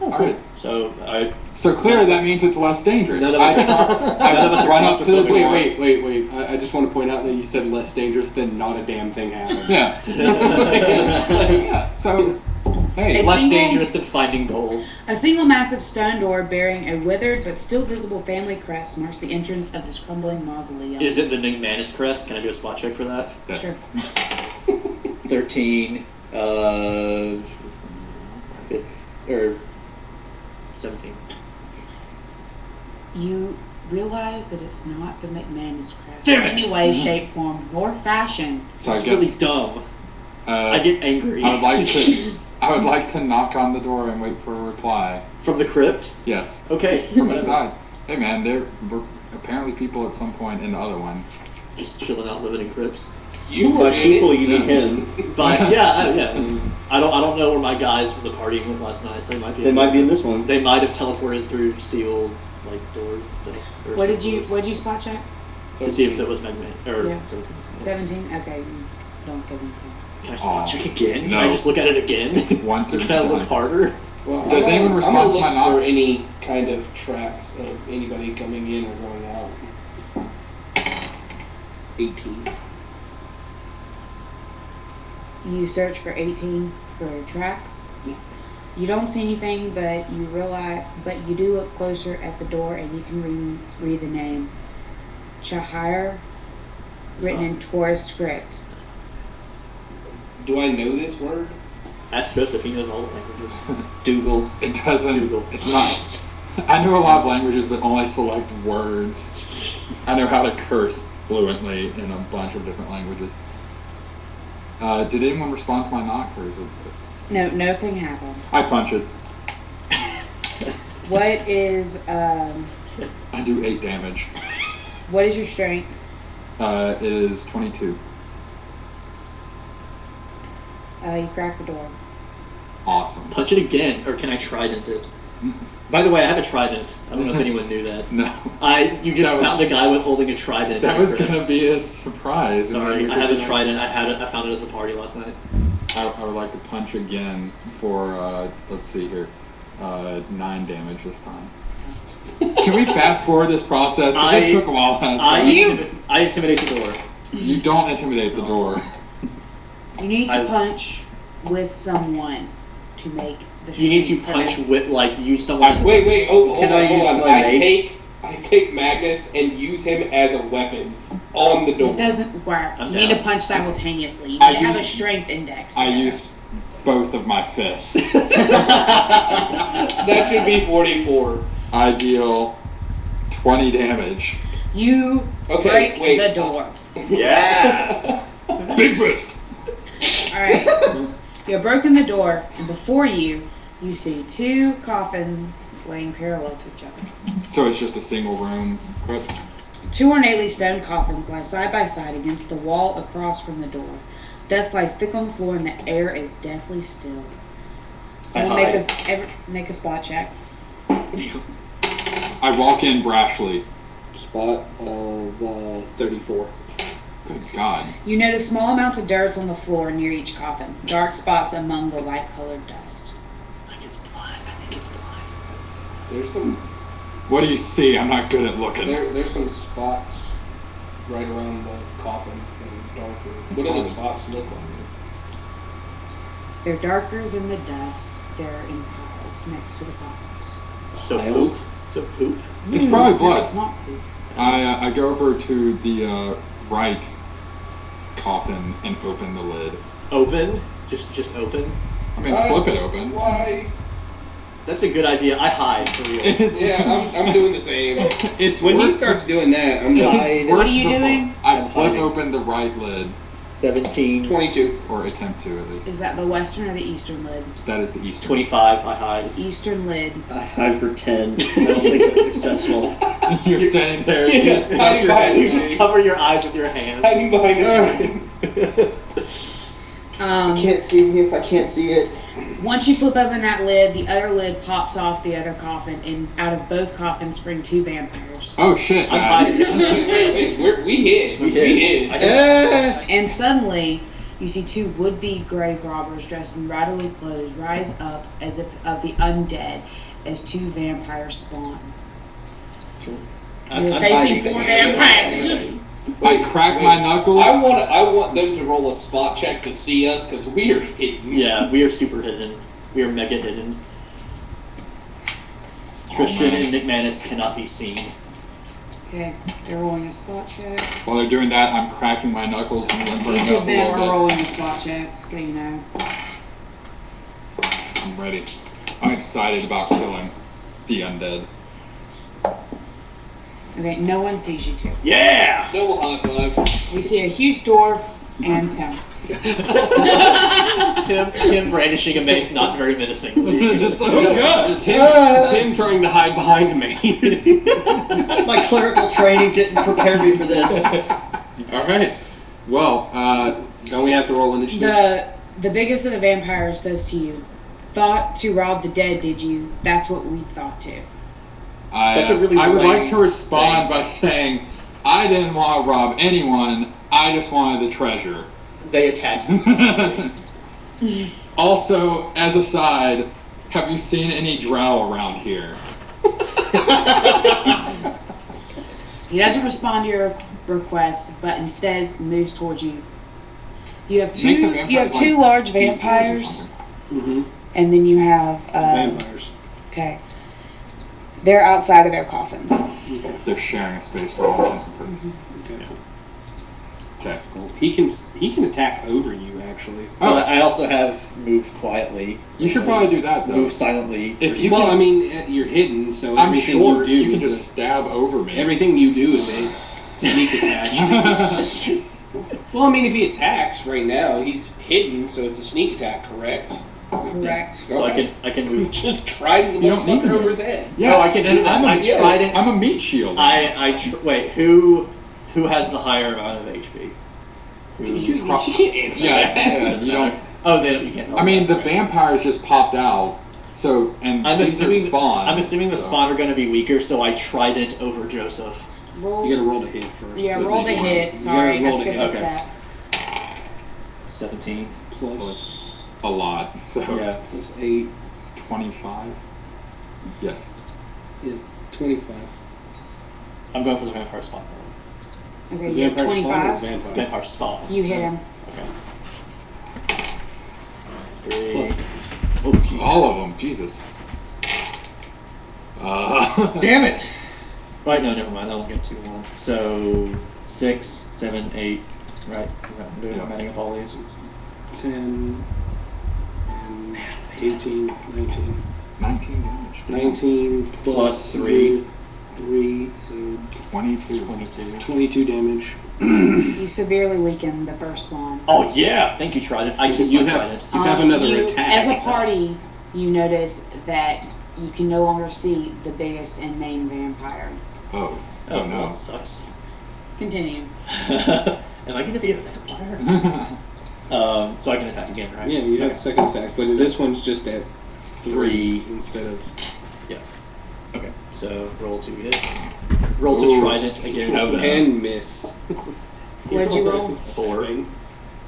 Oh, cool. Alright. So, I... So, clearly, that means it's less dangerous. None of us are run up to the... Wait, wait, wait, wait. I, I just want to point out that you said less dangerous than not a damn thing happened. Yeah. Yeah. So, hey. It's less single, dangerous than finding gold. A single massive stone door bearing a withered but still visible family crest marks the entrance of this crumbling mausoleum. Is it the McManus crest? Can I do a spot check for that? Yes. Sure. thirteen, uh... fifth, or... seventeen. You realize that it's not the McManus crest in any way, shape, form, or fashion. So it's I guess, really dumb. Uh, I get angry. I would like to. I would like to knock on the door and wait for a reply. From the crypt? Yes. Okay. From inside. Hey man, there were apparently people at some point in the other one. Just chilling out, living in crypts. You were by people, it? You mean him. But yeah, I, yeah. I don't, I don't know where my guys from the party went last night. So they might be. They might be in this one. They might have teleported through steel, like doors and stuff. What did you, what did you spot check? To see if it was McManus or yeah. seventeen. Seventeen. Okay, you don't get anything. Can I spot check again? No. Can I just look at it again? Once or can I look harder? Well, does anyone respond to my knock? Or any kind of tracks of anybody coming in or going out? Eighteen. You search for eighteen for tracks. Yeah. You don't see anything, but you realize, but you do look closer at the door, and you can read, read the name Chahir, written in Taurus script. Do I know this word? Ask Joseph, he knows all the languages. Dougal. It doesn't. Dougal. It's not. I know a lot of languages that only select words. I know how to curse fluently in a bunch of different languages. Uh, did anyone respond to my knock, or is it this? No, nothing happened. I punch it. What is, um... I do eight damage. What is your strength? Uh, it is twenty-two. Uh, you crack the door. Awesome. Punch it again, or can I trident it? By the way, I have a trident. I don't know if anyone knew that. No. I you just that found was, a guy with holding a trident. That was gonna it. be a surprise. Sorry, I have a trident. I had it. I found it at the party last night. I, I would like to punch again for uh, let's see here, uh, nine damage this time. Can we fast forward this process? Because that took a while last I, time. I, intimid I intimidate the door. You don't intimidate no. the door. You need to I, punch with someone to make. You need to punch with, like, use someone. Wait, wait, oh, hold on, hold on. I take, I take Magnus and use him as a weapon on the door. It doesn't work. Okay. You need to punch simultaneously. You need I to use, have a strength index. I use both of my fists. That should be forty-four. I deal twenty damage. You okay, break wait. the door. Yeah! Big fist! Alright. You have broken the door, and before you, you see two coffins laying parallel to each other. So it's just a single room crypt? Two ornately stone coffins lie side by side against the wall across from the door. Dust lies thick on the floor, and the air is deathly still. Someone make us every, make a spot check. I walk in brashly. Spot of uh, thirty-four. Good God. You notice small amounts of dirt on the floor near each coffin. Dark spots among the light-colored dust. Like it's blood. I think it's blood. There's some... What do you see? I'm not good at looking. There, there's some spots right around the coffins that are darker. That's what do the spots look like? They're darker than the dust. They're in piles next to the coffins. So piles? So poop? Mm, it's probably blood. It's not poop. I, uh, I go over to the... Uh, right coffin and open the lid. Open? Just just open? I mean, why? Flip it open. Why? That's a good idea. I hide, for real. It's, yeah, I'm, I'm doing the same. It's when he starts doing that, I'm like, what are you before. doing? I I'm flip hiding. open the right lid. seventeen. twenty-two. Or attempt to, at least. Is that the western or the eastern lid? That is the eastern. twenty-five, I hide. Eastern lid. I hide for ten. I don't think I'm successful. You're standing there. You just, cover your you just cover your eyes with your hands. Hiding behind your hands. um, You can't see me if I can't see it. Once you flip open that lid, the other lid pops off the other coffin, and out of both coffins spring two vampires. Oh shit! I'm hiding. wait, wait, wait, we hid. We, we hid. hid. Uh. And suddenly, you see two would-be grave robbers dressed in rattly clothes rise up as if of the undead, as two vampires spawn. You're I'm facing four vampires. I crack Wait, my knuckles. I want I want them to roll a spot check to see us because we are hidden. Yeah, we are super hidden. We are mega hidden. Oh, Tristan my. and McManus cannot be seen. Okay, they're rolling a spot check. While they're doing that, I'm cracking my knuckles and limbering up a little bit. Each of them are rolling a spot check, so you know. I'm ready. I'm excited about killing the undead. Okay, no one sees you two. Yeah! Double high five. We see a huge dwarf and Tim. Tim Tim brandishing a mace, not very menacingly. Just like, oh God, Tim, uh, Tim trying to hide behind a mace. My clerical training didn't prepare me for this. All right. Well, uh, don't we have to roll initiative? The, the biggest of the vampires says to you, "Thought to rob the dead, did you? That's what we thought to." I, That's a really I would like to respond thing. by saying, I didn't want to rob anyone, I just wanted the treasure. They attacked me. Also, as a side, have you seen any drow around here? He doesn't respond to your request, but instead moves towards you. You have two you have two like large vampires, mm-hmm. and then you have... Um, vampires. Okay. They're outside of their coffins. They're sharing a space for all kinds of purposes. Okay. tactical. He can he can attack over you, actually. Oh, I also have move quietly. You should probably do that, though. Move silently. If you well, can, I mean, you're hidden, so I'm everything sure you do, you can just a, stab over me. Everything you do is a sneak attack. Well, I mean, if he attacks right now, he's hidden, so it's a sneak attack, correct? Correct. So okay. I can I can move. Just try to get over his head. Yeah, oh, I can. And I'm a, I tried it. I'm a meat shield. I I tr wait. Who who has the higher amount of H P? Dude, you, you can't answer yeah, that. Yeah, you don't. Oh, they don't, you can't. Tell I mean, that, the right. vampires just popped out. So and I'm these assuming, are spawn. I'm assuming the so. spawn are going to be weaker. So I tried it over Joseph. Roll. You got to roll to hit first. Yeah, so roll to hit. Sorry, I skipped a step. Seventeen plus. A lot. So yeah. Plus eight. It's twenty-five. Yes. Yeah, twenty-five. I'm going for the vampire spawn. Okay, you have twenty-five. Vampire, vampire spawn. You hit him. Okay. Three. Plus those. Oh, geez. All of them. Jesus. Uh, Damn it! Right, no, never mind. I was getting two ones. So six, seven, eight. Right. Is that what I'm doing? I'm adding up all these. It's ten. eighteen, nineteen. nineteen damage. nineteen plus three. three, so twenty-two. twenty-two. twenty-two damage. You severely weakened the first one. Oh, yeah. Thank you, Trident. I kissed my Trident. You have another you, attack. As a party, you notice that you can no longer see the biggest and main vampire. Oh. Oh, oh no. That sucks. Continue. Am I going to be a vampire? Um, so I can attack again, right? Yeah, you okay. have second attack, but so this one's just at three, three instead of... Yeah. Okay, so roll to hit. Roll to trident again. Seven. And miss. What'd you roll? Four. No,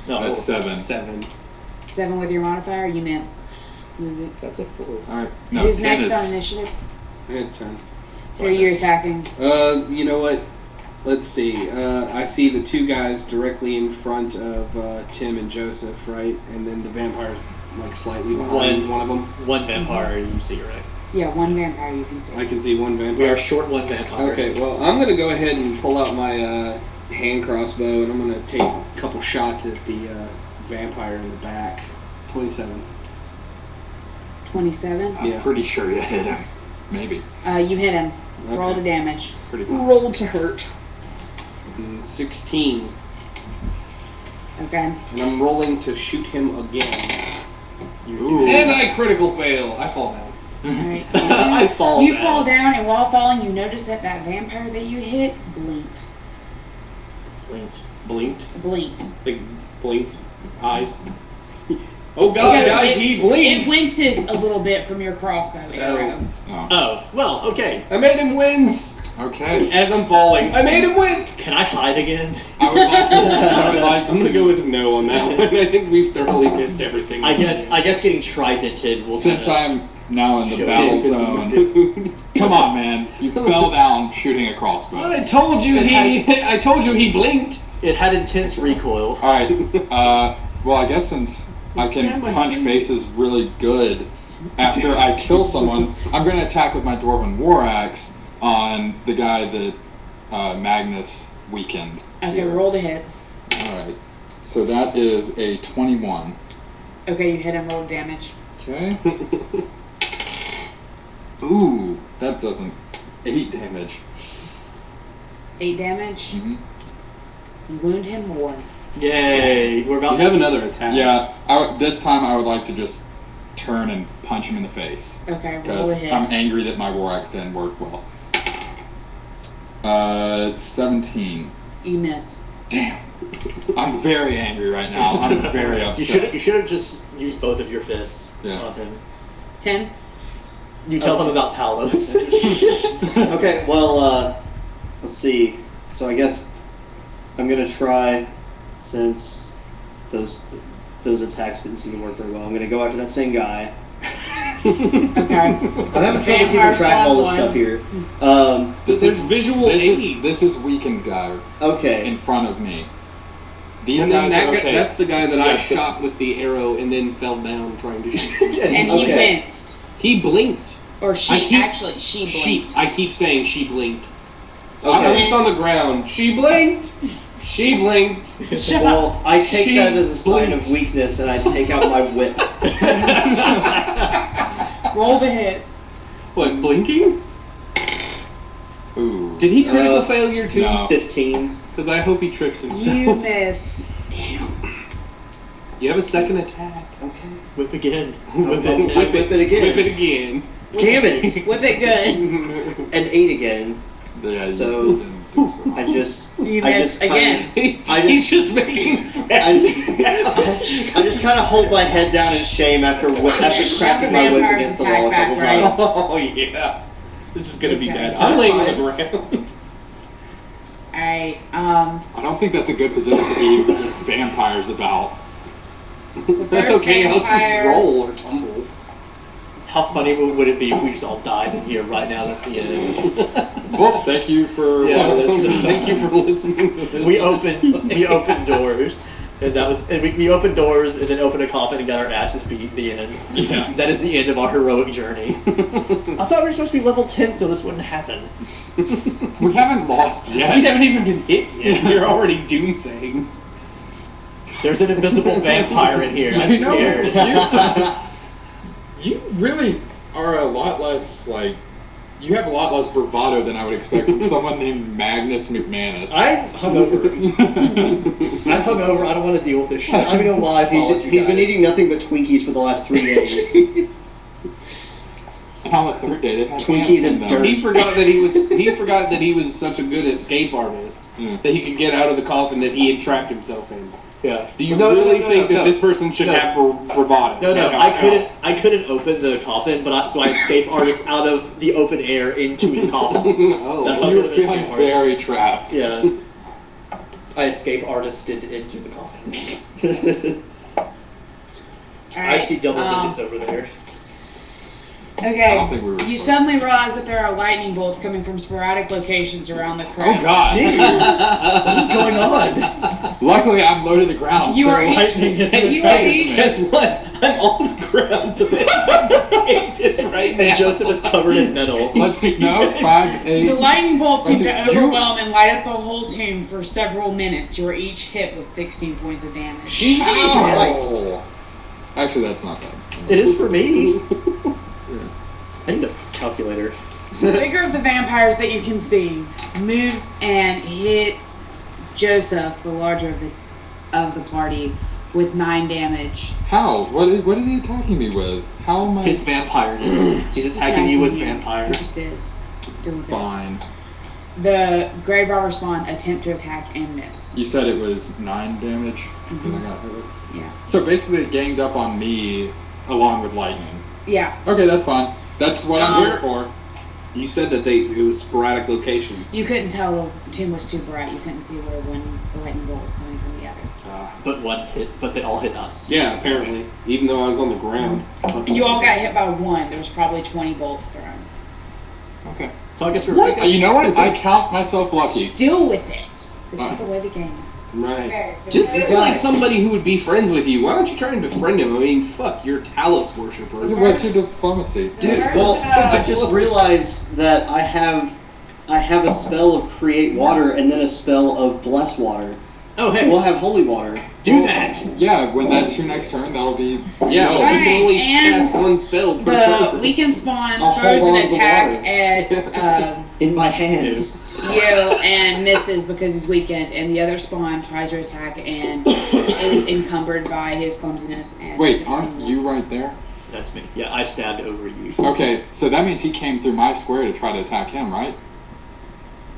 that's seven. Seven. Seven with your modifier, you miss. Move it. That's a four. Alright. No, who's next is... on initiative? I had ten. So Who I are you attacking? Uh, you know what? Let's see, uh, I see the two guys directly in front of uh, Tim and Joseph, right? And then the vampire, like, slightly behind one, one of them. One vampire mm-hmm. you see, right? Yeah, one vampire you can see. I can see one vampire. We are short one vampire. Okay, well, I'm going to go ahead and pull out my uh, hand crossbow, and I'm going to take a couple shots at the uh, vampire in the back. twenty-seven. twenty-seven? I'm yeah. pretty sure you hit him. Maybe. Uh, you hit him. Okay. Roll the damage. Pretty cool. Roll to hurt. sixteen. Okay. And I'm rolling to shoot him again. Ooh. And I critical fail. I fall down. Right. I fall you down. You fall down, and while falling, you notice that that vampire that you hit blinked. Blinked. Blinked? Blinked. Like, blinked. Eyes. Oh, God, it, guys, it, he blinked. It winces a little bit from your crossbow arrow. Oh. oh, well, okay. I made him wince. Okay. As I'm falling, I made him wince. Can I hide again? I would like to. I would like I'm going to go with no on that one. I think we've thoroughly missed everything. I guess I guess getting tridented will Since I'm now in the battle zone. Come on, man. You fell down shooting a crossbow. Well, I told you it he has, I told you he blinked. It had intense recoil. All right. Uh, well, I guess since... I can punch faces really good. After I kill someone, I'm going to attack with my Dwarven War Axe on the guy that uh, Magnus weakened. Okay, roll to hit. Alright, so that is a twenty-one. Okay, you hit him, roll damage. Okay. Ooh, that doesn't... eight damage. eight damage? Mm-hmm. You wound him more. Yay! We're about you to have another attack. Yeah, I, this time I would like to just turn and punch him in the face. Okay, roll a hit. Because I'm angry that my war axe didn't work well. Uh, seventeen. You miss. Damn. I'm very angry right now. I'm very upset. You should have just used both of your fists yeah. on him. Ten. You tell them okay. about Talos. Okay, well, uh, let's see. So I guess I'm going to try... Since those those attacks didn't seem to work very well, I'm going to go after that same guy. Okay. I'm having trouble keeping track of all this stuff here. Um, this is visual aid. This is weakened guy. Okay. In front of me. These and guys that are okay. That's the guy that yeah, I shot with the arrow and then fell down trying to shoot. yeah. And he okay. winced. He blinked. Or she keep, actually she blinked. She, I keep saying she blinked. Okay. I was on the ground. She blinked. She blinked. Well, I take she that as a sign blinked. of weakness, and I take out my whip. Roll the hit. What, blinking? Ooh. Did he critical uh, failure too? No. fifteen. Because I hope he trips himself. You miss. Damn. You have a second attack. Okay. Whip again. Whip, it, whip, it, whip it again. Whip it again. Damn it. Whip it good. And eight again. Yeah, so I just you I missed just again. Kinda, I just, He's just making sense. I, I just kind of hold my head down in shame after after cracking my whip against the wall a couple times. Oh yeah, this is gonna okay. be bad. I'm laying on the ground. I um. I don't think that's a good position to be vampires about. That's okay. Let's just roll or tumble. How funny would it be if we just all died in here right now? That's the end. Well, thank you for yeah, uh, thank you for listening to this. We opened we opened doors, and that was and we, we opened doors and then opened a coffin and got our asses beat. The end. Yeah. That is the end of our heroic journey. I thought we were supposed to be level ten, so this wouldn't happen. We haven't lost yet. We haven't even been hit yet. You're already doomsaying. There's an invisible vampire in here. I'm you know, scared. You, You really are a lot less, like, you have a lot less bravado than I would expect from someone named Magnus McManus. I'm hungover. I'm hungover. I don't want to deal with this shit. I don't know why. He's, he's been eating nothing but Twinkies for the last three days. On the third day, they had Twinkies and dirt. He forgot that he was. He forgot that he was such a good escape artist mm. that he could get out of the coffin that he had trapped himself in. Yeah. Do you no, really no, no, think no, that no. this person should no. have bravado? No, no, no. I couldn't. I couldn't open the coffin, but I, so I escaped artists out of the open air into the coffin. Oh, that's how you were feeling very artists. trapped. Yeah. I escape artisted into the coffin. Right, I see double um, digits over there. Okay. I don't think we were you suddenly realize that there are lightning bolts coming from sporadic locations around the crowd. Oh God! Jeez, what is going on? Luckily, I'm low to the ground, you so are lightning each, is. You are each. Guess what? I'm on the ground, so they can save this right now. And Joseph is covered in metal. Let's see. No, five, eight. The lightning bolts seem to overwhelm and light up the whole tomb for several minutes. You are each hit with sixteen points of damage. Jesus oh. Christ! Actually, that's not bad. It is for me. I need a calculator. The bigger of the vampires that you can see moves and hits Joseph, the larger of the of the party, with nine damage. How? What is, what is he attacking me with? How am I? His vampireness. He's attacking, attacking you with you. vampire. It just is. Deal with Fine. It. The grave robbers spawn attempt to attack and miss. You said it was nine damage. Mm-hmm. When I got hit with. Yeah. So basically, it ganged up on me along with lightning. Yeah. Okay, that's fine. That's what um, I'm here for. You said that they it was sporadic locations. You couldn't tell the tomb was too bright. You couldn't see where one lightning bolt was coming from the other. Uh, but one hit, but they all hit us. Yeah, apparently. Okay. Even though I was on the ground. You all got hit by one. There was probably twenty bolts thrown. Okay. So I guess we're... What? You know what? I count myself lucky. Deal with it. This uh, is the way the game is. Right. Fair. This seems like somebody who would be friends with you. Why don't you try and befriend him? I mean, fuck, you're a Talos worshiper. What's your diplomacy? Dude, well, I just realized that I have I have a spell of create water and then a spell of bless water. Oh, hey. We'll have holy water. Do that! Yeah, when that's your next turn, that'll be... Yeah, well, right, you can only cast one spell per turn. We can spawn, throws an attack at... Um, in my hands. You and misses because he's weakened, and the other spawn tries to attack and is encumbered by his clumsiness. And Wait, aren't you right there? That's me. Yeah, I stabbed over you. Okay, so that means he came through my square to try to attack him, right?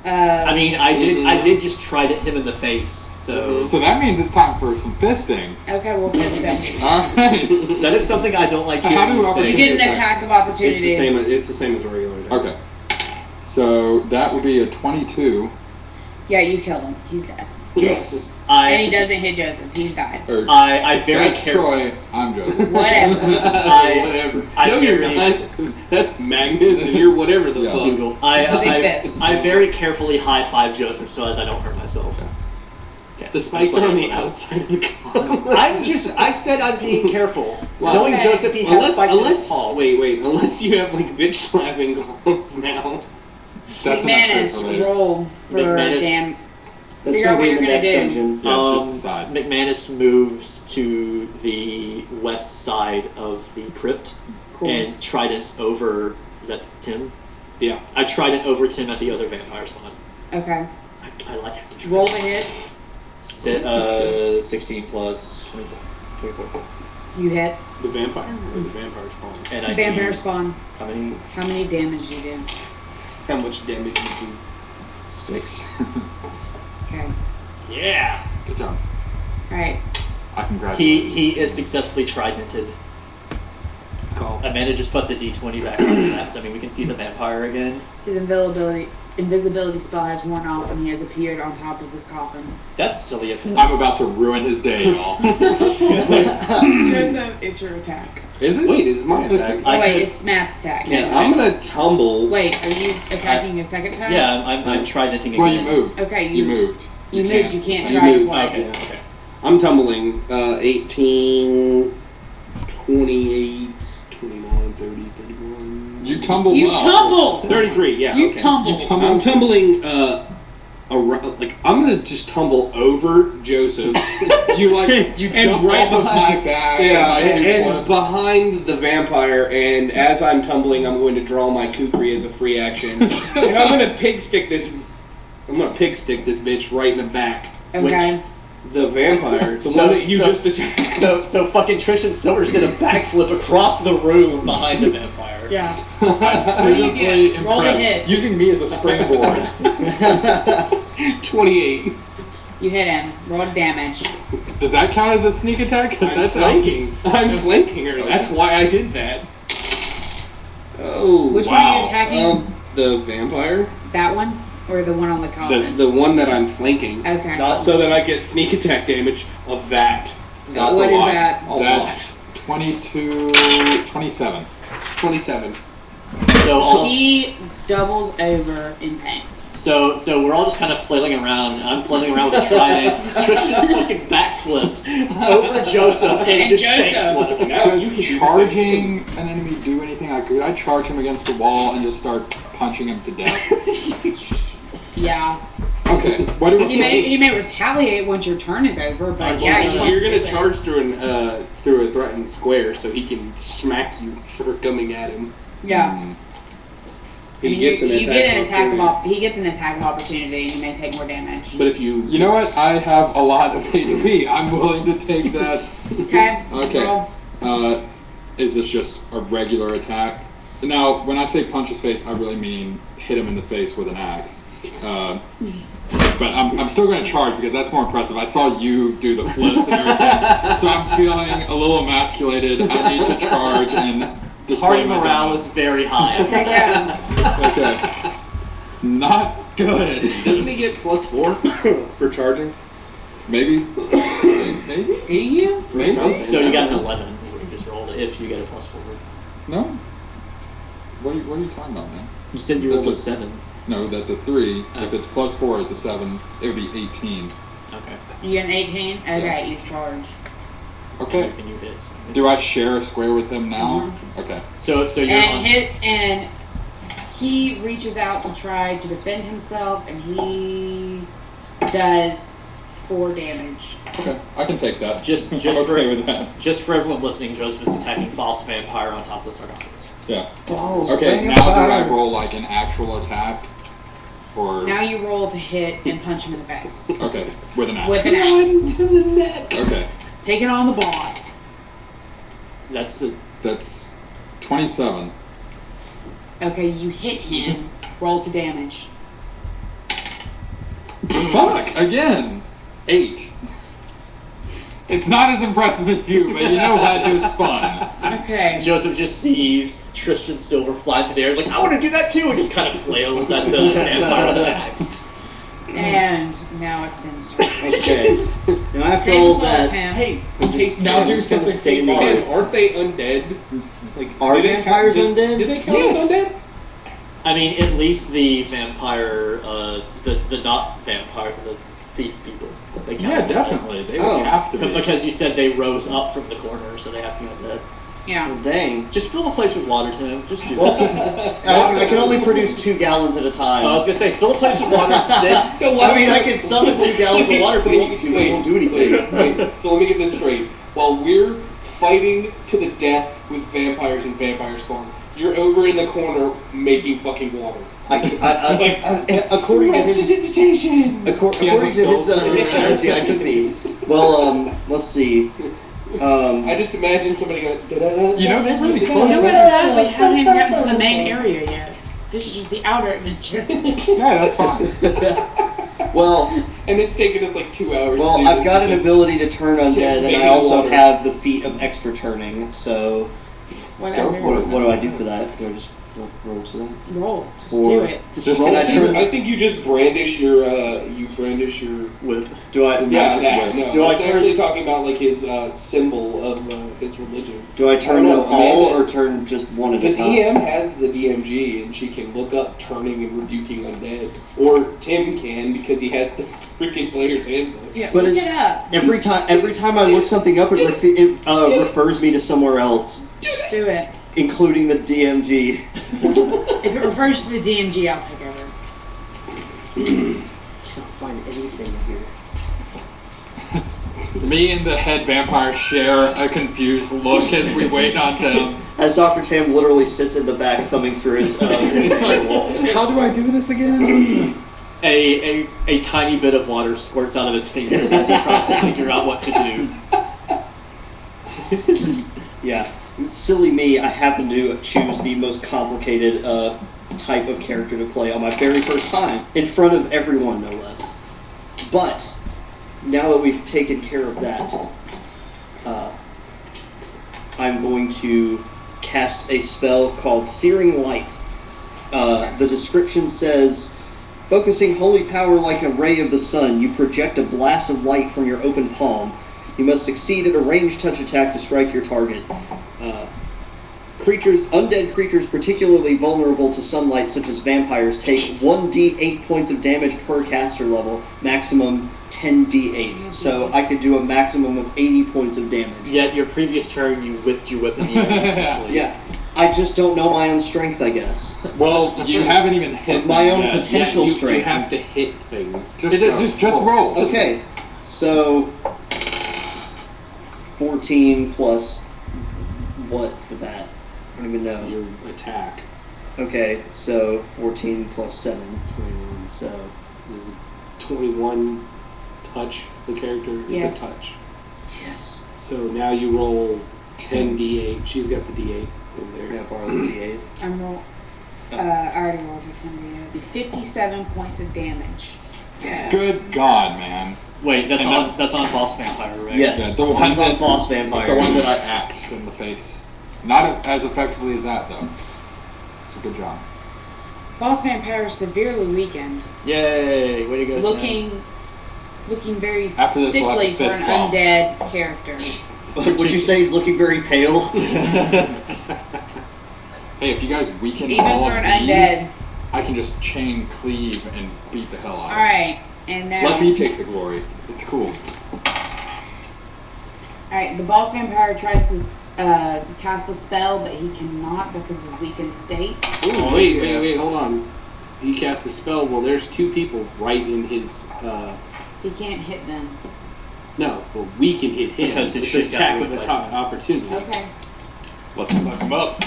Uh, I mean, I did. I did just try to hit him in the face. So. So that means it's time for some fisting. Okay, we'll fist it. All right. That is something I don't like. How do you get an attack of opportunity? It's the same. It's the same as regular attack. Okay. So that would be a twenty-two. Yeah, you killed him. He's dead. Yes. I, and he doesn't hit Joseph. He's died. I, I very That's Troy. I'm Joseph. Whatever. I, whatever. I no, you're not. That's Magnus, and you're whatever the yeah. fuck. I, uh, I, I very carefully high-five Joseph so as I don't hurt myself. Okay. Okay. The spikes are on the outside of the car. I'm just, I said I'm being careful. Wow. Knowing okay. Joseph, he has spikes in his paw. Wait, wait. Unless you have, like, bitch-slapping gloves now. That's McManus, roll for damage. That's figure out what you're going to do. Dungeon. Yeah, um, just decide. McManus moves to the west side of the crypt cool. and tridents over. Is that Tim? Yeah, I trident over Tim at the other vampire spawn. Okay. I, I like it. Roll to hit. Sit, uh, sixteen plus twenty-four. You hit the vampire. Mm-hmm. The vampire spawn. And I vampire do, spawn. How many? How many damage you do? How much damage you do? Six. Okay. Yeah. Good job. All right. I can grab. He he is successfully tridented. It's called. Amanda just put the D twenty back on the map. So, I mean, we can see the vampire again. His invisibility invisibility spell has worn off, and he has appeared on top of this coffin. That's silly. If I'm about to ruin his day, y'all. Joseph, it's your attack. Is it? Wait, is my attack? Oh, wait, it's Matt's attack. Yeah, I'm gonna tumble. Wait, are you attacking I, a second time? Yeah, I'm, I'm, I'm tridenting again. Well, you moved. Okay, you, you moved. You, you moved. You can't you try moved. twice. Okay, okay. I'm tumbling. Uh, eighteen, twenty-eight, twenty-nine, thirty, thirty-one. You tumble. You well. tumble. thirty-three. Yeah. You okay. tumble. So I'm tumbling. Uh, around, like I'm gonna just tumble over Joseph. You like you jump right behind my back. Yeah, and, and, and behind the vampire. And as I'm tumbling, I'm going to draw my kukri as a free action, and I'm gonna pig stick this. I'm gonna pig stick this bitch right in the back. Okay. Which, the vampire, the so, one that you so, just attacked. So, so fucking Tristan Silver's did a backflip across the room behind the vampire. Yeah. I'm seriously impressed. Using me as a springboard. twenty-eight. You hit him. Roll damage. Does that count as a sneak attack? Because that's flanking. I'm flanking her. That's why I did that. Oh, Which wow. one are you attacking? Um, the vampire. That one? Or the one on the coffin? The, the one that I'm flanking. Okay. Not so that I get sneak attack damage of that. That's what a lot. is that? A That's lot. twenty-two, twenty-seven. twenty-seven. So she doubles over in pain. So so we're all just kind of flailing around. I'm flailing around with a trident. Trisha fucking backflips over Joseph and, and just Joseph. shakes one of them. Does charging an enemy do anything? Like, could I charge him against the wall and just start punching him to death? Yeah. Okay. What do we, he may he may retaliate once your turn is over, but right, yeah, well, you you're gonna charge it. through an uh, through a threatened square, so he can smack you for coming at him. Yeah. Mm. He I mean, gets you, an you get an attack of op- he gets an attack of opportunity, and you may take more damage. But if you, you know what, I have a lot of H P. I'm willing to take that. Okay. Okay. Roll. Uh, is this just a regular attack? Now, when I say punch his face, I really mean hit him in the face with an axe. Uh, but I'm, I'm still going to charge because that's more impressive. I saw you do the flips and everything, so I'm feeling a little emasculated. I need to charge and display my morale damage. Is very high. Okay, yeah. Okay. Not good. Doesn't he get plus four for charging? Maybe. Maybe. Do you? Maybe. So you got an eleven is what you just rolled. If you get a plus four. No. What are you, what are you talking about, man? You said you rolled a seven. No, that's a three. Oh. If it's plus four, it's a seven. It would be eighteen. Okay. You get an eighteen? Okay, yeah. You charge. Okay. And you hit. Do I share a square with him now? Mm-hmm. Okay. So so you're and on. Hit, and he reaches out to try to defend himself, and he does four damage. Okay, I can take that. Just just okay for, with that. Just for everyone listening, Joseph is attacking false vampire on top of the sarcophagus. Yeah. Balls okay, vampire. Now do I roll like an actual attack? Or now you roll to hit and punch him in the face. Okay, with an axe. With an axe. To the neck. Okay. Take it on the boss. That's a, that's twenty-seven. Okay, you hit him. Roll to damage. Fuck again. Eight. It's not as impressive as you, but you know what? It was fun. Okay. Joseph just sees Tristan Silver fly through the air. He's like, I want to do that too, and just kind of flails at the vampire with an axe. And now it's Tim's turn. Okay. And I feel that. Hey, hey now do something. Tim, aren't they undead? Like, are vampires count, undead? Do they count yes. as undead? I mean, at least the vampire, uh, the the not vampire, the thief people. They count yeah, definitely. Them. They would oh. have to be. Because you said they rose up from the corner, so they have to be undead. Yeah. Well, dang. Just fill the place with water, Tim. Just do well, that. I, I can only produce two gallons at a time. Well, I was going to say, fill the place with water. Then, so what, I mean, I can summon two gallons of water, but it won't, won't do anything. Wait, wait. So let me get this straight. While we're fighting to the death with vampires and vampire spawns, you're over in the corner making fucking water. I, I, I, like, I, I, according to his vegetation. Accor- according to his strategy, uh, I could be. Well, um, let's see. Um, I just imagine somebody going, you know, they're really close. No, that we haven't even gotten to the main area yet. This is just the outer adventure. Yeah, that's fine. Well, and it's taken us like two hours. Well, I've got an ability to turn undead, and I also have the feat of extra turning. So, what do I do for that? Do I just roll for that? Roll. Just do it. Just roll. I think you just brandish your. Uh, you brandish your whip. Do I? Yeah, that. No, do I was actually talking about like his uh, symbol of uh, his religion. Do I turn them all, or turn just one at a time? The D M has the D M G, and she can look up turning and rebuking undead, or Tim can because he has the freaking player's handbook. Yeah, look it up. Every time, every time I look something up, it, refi- it uh, refers me to somewhere else. Just do it. Including the D M G. If it refers to the D M G, I'll take over. I can't find anything here. Me and the head vampire share a confused look as we wait on Tim. As Doctor Tam literally sits in the back thumbing through his um, wall. How do I do this again? a, a a tiny bit of water squirts out of his fingers as he tries to figure out what to do. Yeah. Silly me, I happen to choose the most complicated uh, type of character to play on my very first time. In front of everyone, no less. But, now that we've taken care of that, uh, I'm going to cast a spell called Searing Light. Uh, the description says, focusing holy power like a ray of the sun, you project a blast of light from your open palm. You must succeed at a ranged touch attack to strike your target. Uh, creatures, undead creatures particularly vulnerable to sunlight, such as vampires, take one d eight points of damage per caster level, maximum ten d eight. So I could do a maximum of eighty points of damage. Yet your previous turn, you whipped your weapon uselessly. Yeah. I just don't know my own strength, I guess. Well, you haven't even hit my them own yet. potential yeah, you, strength. You have to hit things. Just it, roll. Just, just roll. Okay. So... fourteen plus what for that? I don't even know. Your attack. Okay, so fourteen plus seven. twenty-one. So this is twenty-one touch the character? Yes. It's a touch. Yes. So now you roll ten d eight. She's got the d eight in there. Yeah, borrow the d eight. I'm roll. Uh, I already rolled your ten d eight. It'd be fifty-seven points of damage. Yeah. Good God, man. Wait, that's and on that, that's on boss vampire, right? Yes, yeah, the one that's on boss vampire. The one that I axed in the face. Not as effectively as that, though. It's a good job. Boss vampire is severely weakened. Yay! Way to go! Looking, tonight. looking very After this, sickly we'll for an bomb. undead character. Would you say he's looking very pale? Hey, if you guys weaken Even all for of an these, undead. I can just chain cleave and beat the hell out of him. All right. And now, let me take the glory. It's cool. Alright, the boss vampire tries to uh, cast a spell, but he cannot because of his weakened state. Ooh, oh, wait, yeah. wait, wait, hold on. He cast a spell. Well, there's two people right in his... Uh, he can't hit them. No, but well, we can hit him. Because it's an attack with a top opportunity. Okay. Let's fuck him up.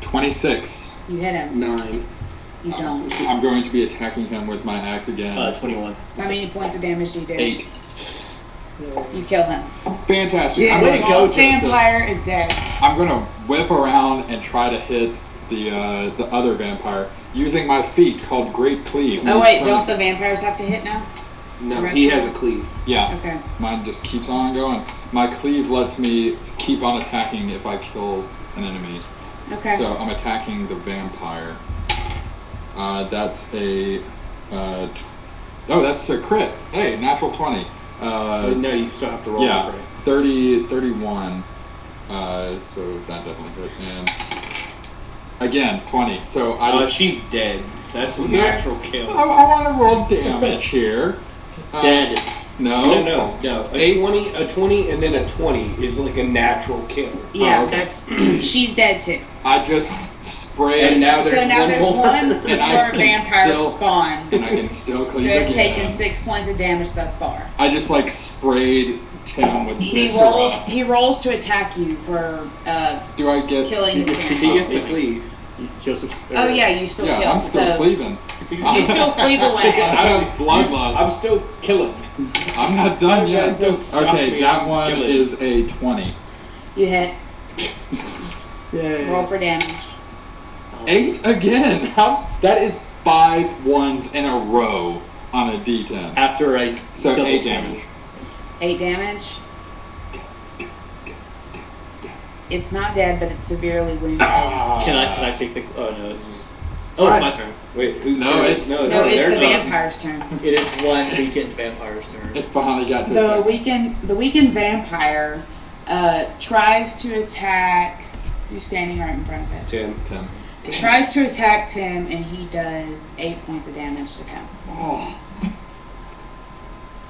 twenty-six. You hit him. nine. You don't. I'm going to be attacking him with my axe again. Uh, twenty-one. How many points of damage do you do? Eight. You kill him. Fantastic. Yeah, the boss vampire is dead. I'm going to whip around and try to hit the uh, the other vampire using my feat called Great Cleave. Oh, wait. Don't the vampires have to hit now? No, he has a cleave. Yeah. Okay. Mine just keeps on going. My cleave lets me keep on attacking if I kill an enemy. Okay. So I'm attacking the vampire. Uh, that's a, uh, t- oh, that's a crit. Hey, natural twenty. Uh, no, you still have to roll. Yeah, right. thirty, thirty-one. Uh, so that definitely hit. And again, twenty. So I uh, just, she's dead. That's a natural kill. I, I want to roll damage here. Uh, dead. No, no, no. no. A Eight. twenty, a twenty, and then a twenty is like a natural kill. Yeah, oh, okay. That's she's dead too. I just spray, and now there's so now one there's more, one more vampire still, spawn, and I can still clean. Who's taken six points of damage thus far? I just like sprayed Tim with he viscera. rolls. He rolls to attack you for uh, do I get killing? He gets, he gets to cleave. Joseph's oh yeah, you still yeah, kill. I'm still so cleaving. You still cleave away. I have blood loss. I'm still killing. I'm not done I'm yet. Still okay, me. that I'm one killing. Is a twenty. You hit. Yay. Roll for damage. Eight again. How? That is five ones in a row on a D ten. After a so eight damage. Eight damage. It's not dead, but it's severely wounded. Ah. Can I? Can I take the? Oh no! It's oh, it's my turn. Wait, who's no, turn? It's, no, no, it's, it's the vampire's turn. It is one weakened vampire's turn. It finally got to the attack. weakened. The weakened vampire uh, tries to attack. You're standing right in front of it. Tim. Tim. He tries to attack Tim, and he does eight points of damage to Tim. Oh.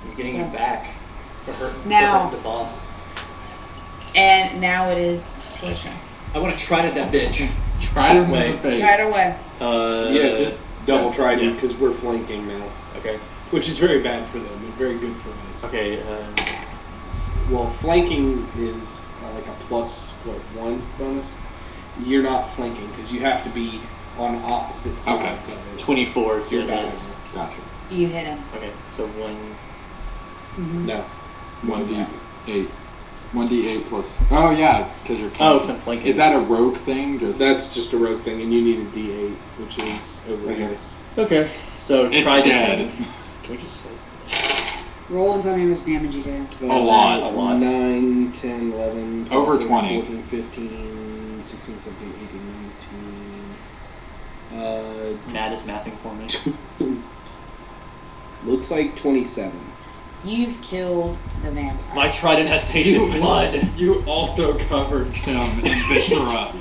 He's getting so, it back for hurting now, the boss. And now it is poison. I want to try it that bitch. Try it away. Try it away. Uh, yeah, just double try it because yeah. we're flanking now. Okay. Which is very bad for them, but very good for us. Okay. Uh, well, flanking is uh, like a plus what one bonus. You're not flanking because you have to be on opposite sides. Okay. Of it. Twenty-four. It's your bad. Gotcha. You hit him. Okay. So one. Mm-hmm. No. One D eight. one d eight plus... Oh, yeah, because you're... Oh, it's a flanking. Is that a rogue thing? Just That's just a rogue thing, and you need a d eight, which is over here. Okay. So, it's try dead. to... Can we just say that? Roll and tell me how much damage you did. A lot. A lot. nine, ten, eleven... twelve, over twenty. fourteen, fifteen, sixteen, seventeen, eighteen, nineteen... Uh, Matt is mathing for me. Looks like twenty-seven. You've killed the vampire. My trident has tasted you, blood. You also covered Tim in viscera.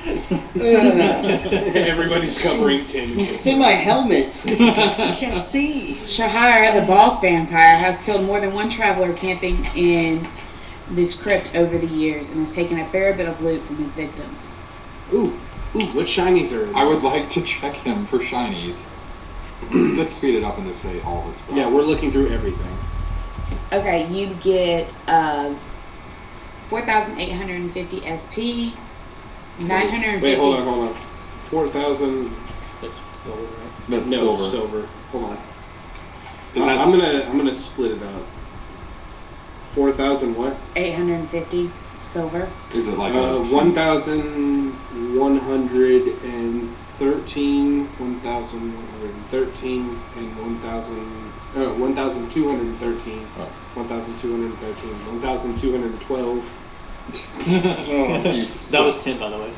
Everybody's covering Tim. It's in my helmet. You can't see. Chahir, the boss vampire, has killed more than one traveler camping in this crypt over the years and has taken a fair bit of loot from his victims. Ooh. Ooh, what shinies are there? I would like to check him for shinies. Let's speed it up and just say all this stuff. Yeah, we're looking through everything. Okay, you get uh, four thousand eight hundred fifty S P, nine hundred fifty... Wait, hold on, hold on. four thousand... That's gold, right? That's no, silver. silver. Hold on. Is uh, that I'm going to I'm gonna split it up. four thousand what? eight hundred fifty silver. Is it like uh, a... one thousand one hundred thirteen, one thousand one hundred thirteen, and one thousand... Oh, one thousand two hundred thirteen, oh. one thousand two hundred thirteen, one thousand two hundred twelve. Oh, that was ten, by the way.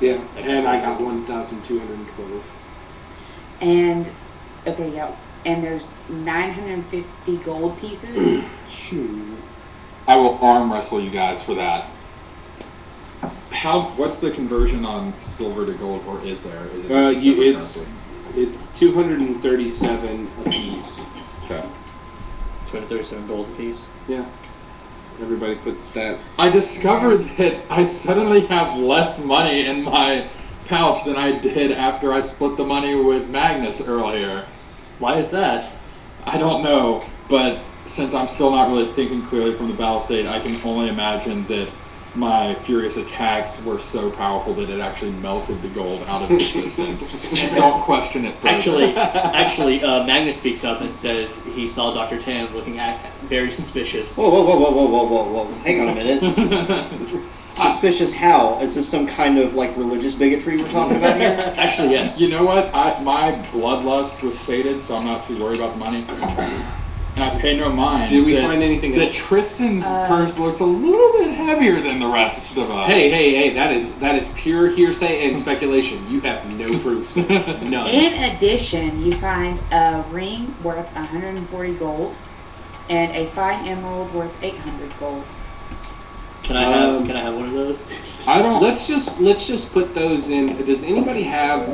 Yeah, like, and I got one thousand two hundred twelve. And, okay, yeah, and there's nine hundred fifty gold pieces. I will arm wrestle you guys for that. How? What's the conversion on silver to gold, or is there? Is it uh, you, it's it's two hundred thirty-seven a piece. Okay. two hundred thirty-seven gold apiece? Yeah. Everybody puts that. I discovered that I suddenly have less money in my pouch than I did after I split the money with Magnus earlier. Why is that? I don't know, but since I'm still not really thinking clearly from the battle state, I can only imagine that my furious attacks were so powerful that it actually melted the gold out of existence. Don't question it further. Actually, actually uh, Magnus speaks up and says he saw Doctor Tam looking at very suspicious. Whoa, whoa, whoa, whoa, whoa, whoa, whoa. Hang on a minute. Suspicious how? Is this some kind of like religious bigotry we're talking about here? Actually, yes. You know what? I, my bloodlust was sated, so I'm not too worried about the money. And I pay no mind. Did we that, find anything else? That Tristan's uh, purse looks a little bit heavier than the rest of us. Hey, hey, hey, that is that is pure hearsay and speculation. You have no proofs. None. In addition, you find a ring worth one hundred forty gold and a fine emerald worth eight hundred gold. Can I have um, can I have one of those? I don't let's just let's just put those in. Does anybody have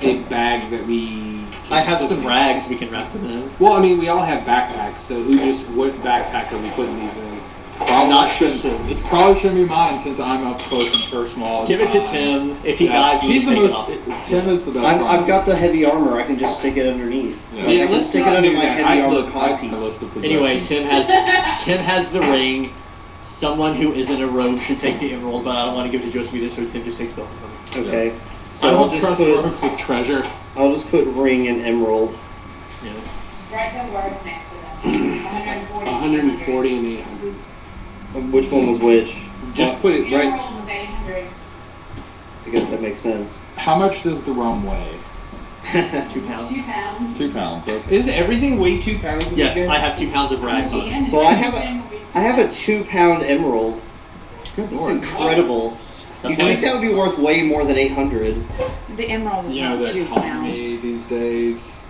a bag that we I have some rags we can wrap for them. Well, I mean, we all have backpacks, so who just what backpack are we putting these in? Probably not Tristan. It probably shouldn't be mine since I'm up close and personal. Give it to Tim. If he yeah. dies, he's the most. It, Tim is the best. I've got the heavy armor. I can just stick it underneath. Yeah, yeah I can let's stick it under my that. heavy I armor. Look, I can list of anyway, Tim has Tim has the ring. Someone who isn't a rogue should take the emerald, but I don't want to give it to Joseph either, so Tim just takes both of them. Okay. Yeah. So I don't trust rogues with treasure. I'll just put ring and emerald. Yeah. Write the word next to them. one forty and eight hundred. Which one was which? Just what? Put it right. Emerald was eight hundred. I guess that makes sense. How much does the rum weigh? two pounds. Two pounds. Two pounds. Okay. Is everything weigh two pounds? In yes, I have two pounds of rags on it. So I have a, I have a two-pound emerald. Good Lord. That's incredible. That's you think that would be worth way more than eight hundred? The emerald is you know, two pounds. You know, the economy these days.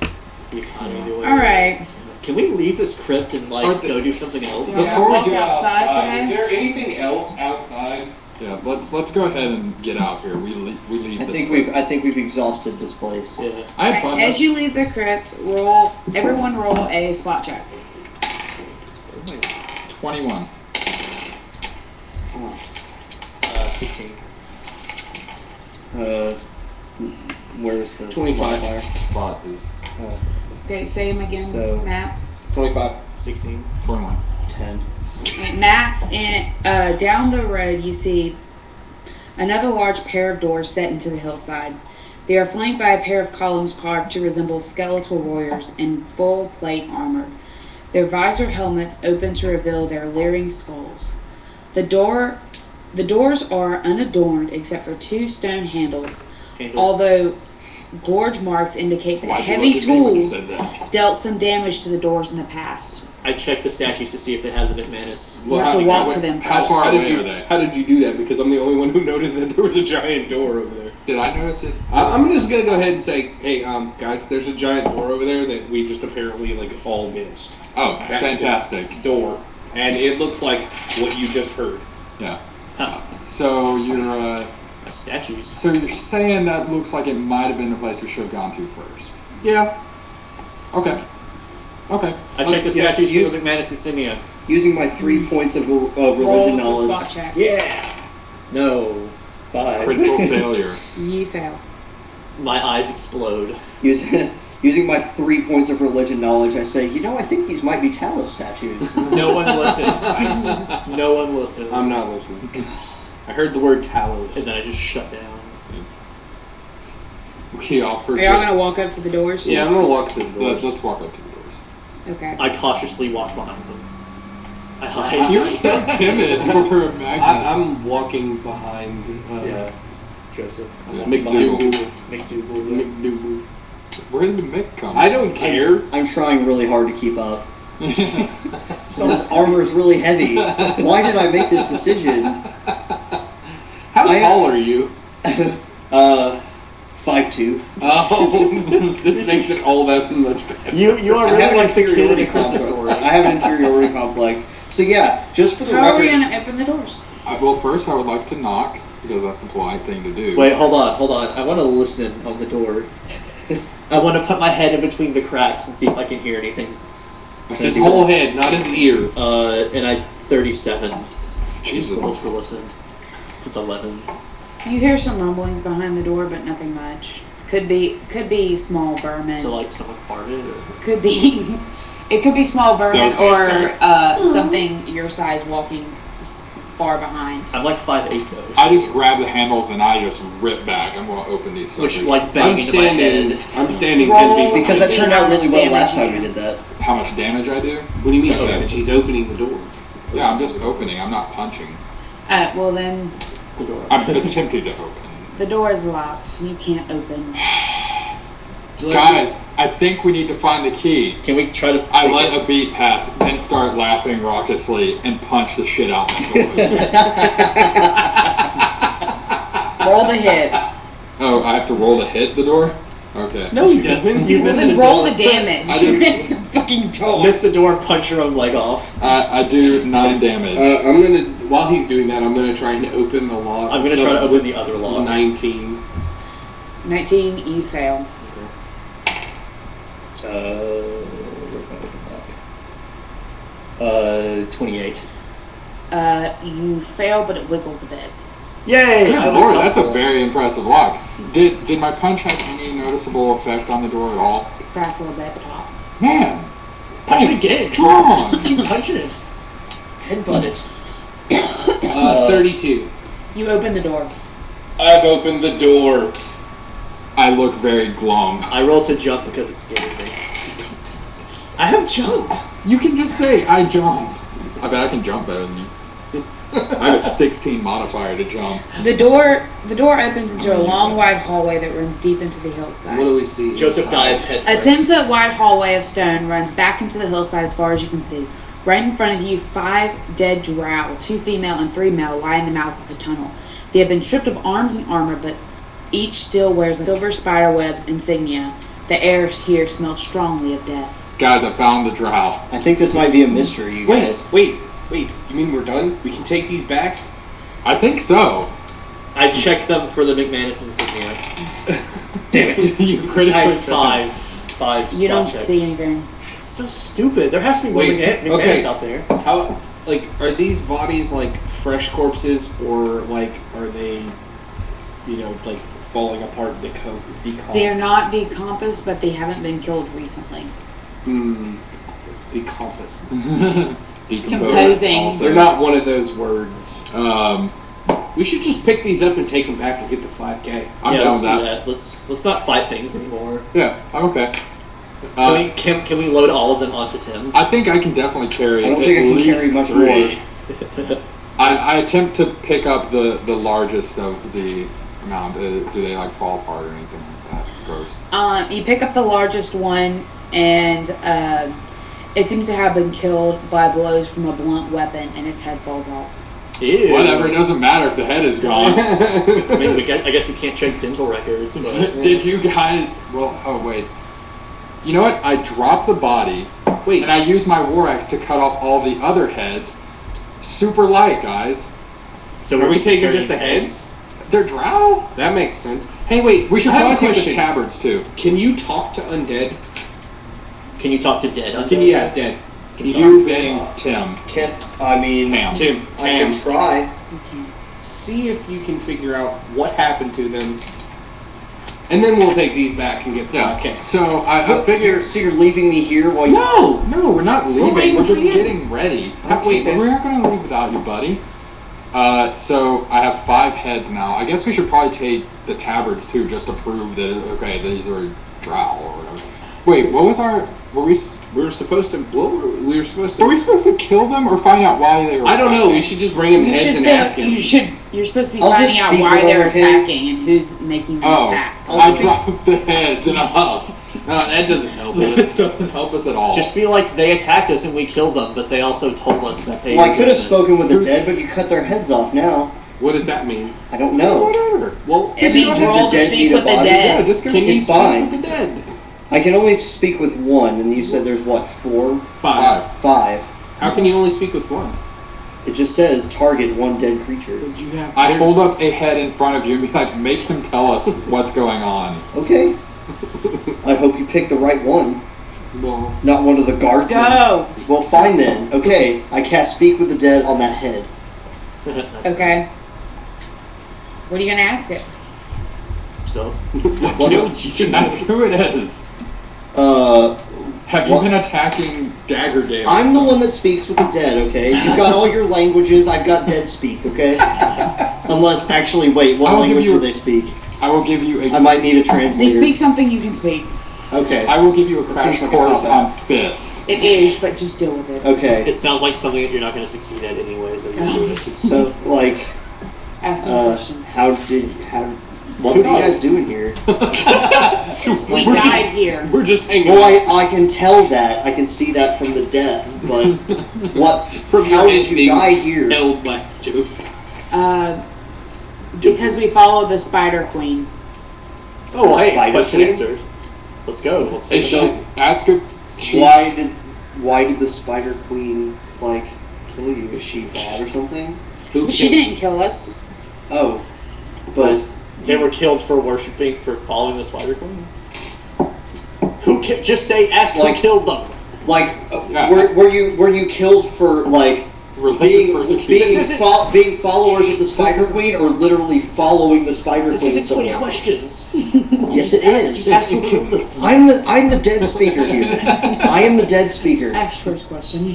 The economy. All right. Can we leave this crypt and like the, go do something else? Yeah, before we do outside, outside today? Is there anything else outside? Yeah, let's let's go ahead and get out here. We leave, we leave. I this think place. we've I think we've exhausted this place. Yeah. I have fun. Right, as you leave the crypt, roll everyone roll a spot check. Twenty-one. Uh, sixteen. Uh, where is the twenty-five spot is? Uh, Okay, say them again, so, Matt. twenty-five, sixteen, twenty-one, ten. Okay, Matt, and, uh, down the road you see another large pair of doors set into the hillside. They are flanked by a pair of columns carved to resemble skeletal warriors in full plate armor, their visor helmets open to reveal their leering skulls. The door, the doors are unadorned except for two stone handles, handles. although... gorge marks indicate that heavy tools dealt some damage to the doors in the past. I checked the statues to see if they had the McManus. Well, you have to walk went, to them. How far how did you? They? How did you do that? Because I'm the only one who noticed that there was a giant door over there. Did I notice it? I, I'm just gonna go ahead and say, hey, um, guys, there's a giant door over there that we just apparently like all missed. Oh, that fantastic door! And it looks like what you just heard. Yeah. Huh. So you're. Uh, Statues. So you're saying that looks like it might have been the place we should have gone to first. Yeah. Okay. Okay. I checked the statues yeah, for the McManus insignia. Using my three points of uh, religion Roll knowledge. Spot check. Yeah. No. Five. Critical failure. You fail. My eyes explode. Using, using my three points of religion knowledge, I say, you know, I think these might be Talos statues. No one listens. No one listens. I'm not listening. I heard the word Talos, and then I just shut down. We offered. Are y'all gonna walk up to the doors? Yeah, I'm gonna walk to the doors. Let's, let's walk up to the doors. Okay. I cautiously walk behind them. I hide. You're so timid for a Magnus. I, I'm walking behind. Uh, yeah. Joseph. Yeah. McDougal. McDougal. Yeah. McDougal. Where did the Mick come? I don't care. I'm, I'm trying really hard to keep up. So this armor is really heavy. Why did I make this decision? How I tall am, are you? uh, five two. Oh, this makes it all that much better. You, you are really like inferiority complex. I have an inferiority complex. So yeah, just for the How record. How are we going to open the doors? I, well, first I would like to knock, because that's the polite thing to do. Wait, hold on, hold on. I want to listen on the door. I want to put my head in between the cracks and see if I can hear anything. His whole head, not his ear. Uh, and I thirty-seven. Jesus, for listen. It's eleven. You hear some rumblings behind the door, but nothing much. Could be, could be small vermin. So like someone farted. Or... Could be. It could be small vermin or uh, something your size walking far behind. I'm like five eight though. I just grab the handles and I just rip back. I'm gonna open these. Which suckers. Like bang into my head. I'm standing ten feet because that turned out really well last time we did that. How much damage I do? What do you mean okay. damage? He's opening the door. Yeah, I'm just opening. I'm not punching. Uh, well then. The door. I'm attempting to open. The door is locked. You can't open. Guys, I think we need to find the key. Can we try to? I let it? a beat pass, then start laughing raucously and punch the shit out the door. Roll the hit. Oh, I have to roll to hit the door. Okay. No, he doesn't. You missed the roll door. The damage. I just, you missed the fucking door. Miss the door. Punch your own leg off. I, I do nine damage. Uh, I'm gonna while he's doing that, I'm gonna try and open the lock. I'm gonna try to open the other lock. Nineteen. Nineteen. You fail. So uh, twenty-eight. Uh, you fail, but it wiggles a bit. Yay! Good lord, that's a very impressive lock. Did did my punch have any noticeable effect on the door at all? It cracked a little bit. Man, punch it again. Strong. Keep punching it. Headbutt it. Uh, thirty-two. You open the door. I've opened the door. I look very glum. I roll to jump because it's scared me. I have jump. You can just say, I jump. I bet I can jump better than you. I have a sixteen modifier to jump. The door the door opens into a long, wide hallway that runs deep into the hillside. What do we see? Joseph dives head first. A ten-foot wide hallway of stone runs back into the hillside as far as you can see. Right in front of you, five dead drow, two female and three male, lie in the mouth of the tunnel. They have been stripped of arms and armor, but each still wears silver spider webs insignia. The air here smells strongly of death. Guys, I found the drow. I think this might be a mystery, you wait, guys. Wait, wait, wait. You mean we're done? We can take these back? I think so. I checked them for the McManus insignia. Damn it. You critically five. Five. You don't check. See anything. It's so stupid. There has to be one McManus okay. out there. How, like, are these bodies, like, fresh corpses, or, like, are they, you know, like, falling apart and decom- decomposed? They are not decomposed, but they haven't been killed recently. Hmm. Decomposed. Decomposing. They're not one of those words. Um, we should just pick these up and take them back and get the five K. I'm yeah, down with that. that. Let's let's not fight things anymore. Yeah, I'm okay. Can, uh, we, can, can we load all of them onto Tim? I think I can definitely carry. I don't think I can carry much more. I, I attempt to pick up the, the largest of the amount. Uh, do they like fall apart or anything like that? Gross. Um, you pick up the largest one, and uh, it seems to have been killed by blows from a blunt weapon, and its head falls off. Ew. Whatever, it doesn't matter if the head is gone. I mean, we get, I guess we can't check dental records. But. Did you guys... Well, oh, wait. You know what? I drop the body, wait, and I use my war axe to cut off all the other heads. Super light, guys. So are we taking just the heads? They're drow? That makes sense. Hey, wait. We should probably take question. The tabards, too. Can you talk to undead? Can you talk to dead undead? Can, yeah, dead. Can you, you and uh, Tim. Can't, I mean... Tam. Tim. I Tam. Can try. See if you can figure out what happened to them. And then we'll take these back and get them. Yeah. Okay. So I, so I figure. So you're leaving me here while you. No, no, we're not leaving. We're, we're just getting ready. Okay, wait, then. We're not going to leave without you, buddy. Uh, so I have five heads now. I guess we should probably take the tabards too, just to prove that okay, these are drow or whatever. Wait, what was our? Were we? We were supposed to. What were we, we were supposed to? Were we supposed to kill them or find out why they were? I don't attacking? Know. We should just bring them you heads and be, ask him. You should. You're supposed to be I'll finding out why they're attacking head. And who's making them oh, attack. I'll I drop the heads in a huff. No, that doesn't help us. This doesn't help us at all. Just be like, they attacked us and we killed them, but they also told us that they... Well, I could have spoken with the dead, but you cut their heads off now. What does that mean? I don't know. Whatever. Well, it means we're all to speak with the dead. Yeah, just can you speak with the dead? I can only speak with one, and you said there's, what, four? Five. Five. How can you only speak with one? It just says, target one dead creature. You have I hold up a head in front of you and be like, make him tell us what's going on. Okay. I hope you pick the right one. No. Not one of the guards. No! Well, fine then. Okay, I cast Speak with the Dead on that head. Okay. What are you going to ask it? So? Why don't you can ask who it is? Uh... Have you what? Been attacking Daggerdale? I'm the one that speaks with the dead, okay? You've got all your languages, I've got dead speak, okay? Unless, actually, wait, what language do they speak? I will give you a... I might need a translator. They speak something you can speak. Okay. I will give you a crash course on fist. It is, but just deal with it. Okay. It sounds like something that you're not going to succeed at anyways. Oh. So, like... Ask the uh, question. How did... How? What are you guys doing here? We we're died just, here. We're just hanging out. Well, I, I can tell that. I can see that from the death, but what? From how did you die here? No black jokes. Uh, because we follow the Spider Queen. Oh, hey, Spider question answered. Let's go. Let's take it up. Ask her. Why did Why did the Spider Queen like kill you? Is she bad or something? Who she didn't kill us. Oh, but. They were killed for worshipping, for following the Spider Queen? Who who ki- just say ask like, who killed them. Like, uh, yeah, were, were you were you killed for like being being, fo- being followers of the Spider Queen, or literally following the Spider this Queen? This isn't twenty questions. Yes, it is. Ask who killed them. I'm the I'm the dead speaker here. I am the dead speaker. Ask first question.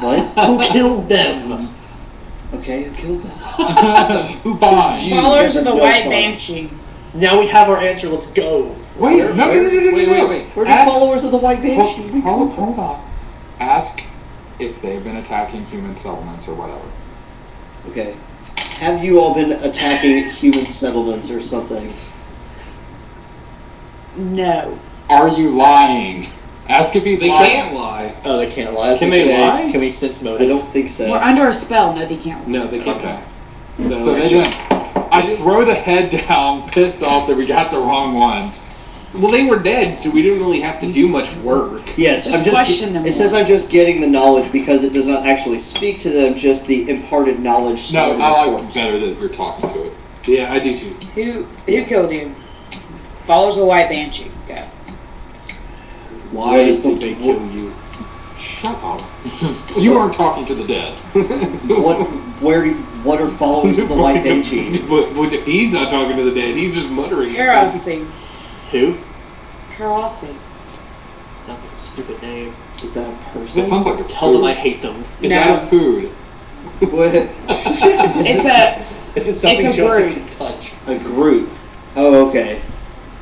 What? Who killed them? Okay, who killed them? Who bombed you? Followers of the White Banshee. Now we have our answer, let's go. Wait, where, no, where, no, no, no, no, wait, no. Wait, wait. Where do ask, followers of the White Banshee hold, hold, hold on. Ask if they've been attacking human settlements or whatever. Okay. Have you all been attacking human settlements or something? No. Are you lying? Ask if he's they lying. They can't lie. Oh, they can't lie. Can they, they lie? Can we sense motive? I don't think so. We're under a spell. No, they can't lie. No, they can't lie. Okay. So, so they do I throw the head down, pissed off that we got the wrong ones. Well, they were dead, so we didn't really have to do much work. Yes, just I'm just question them. It more. Says I'm just getting the knowledge because it does not actually speak to them, just the imparted knowledge. No, I like it better that we're talking to it. Yeah, I do too. Who who killed you? Follows the White Banshee. Yeah. Why did the, they kill what, you? Shut up. You aren't talking to the dead. What? Where? What are followers of the White Banshee? He's not talking to the dead. He's just muttering. Karasi. Who? Karasi. Sounds like a stupid name. Is that a person? That sounds like a Tell food. Them I hate them. Is no. that a food? What? It's a. Is it something it's a Joseph group. Can touch? A group. Oh, okay.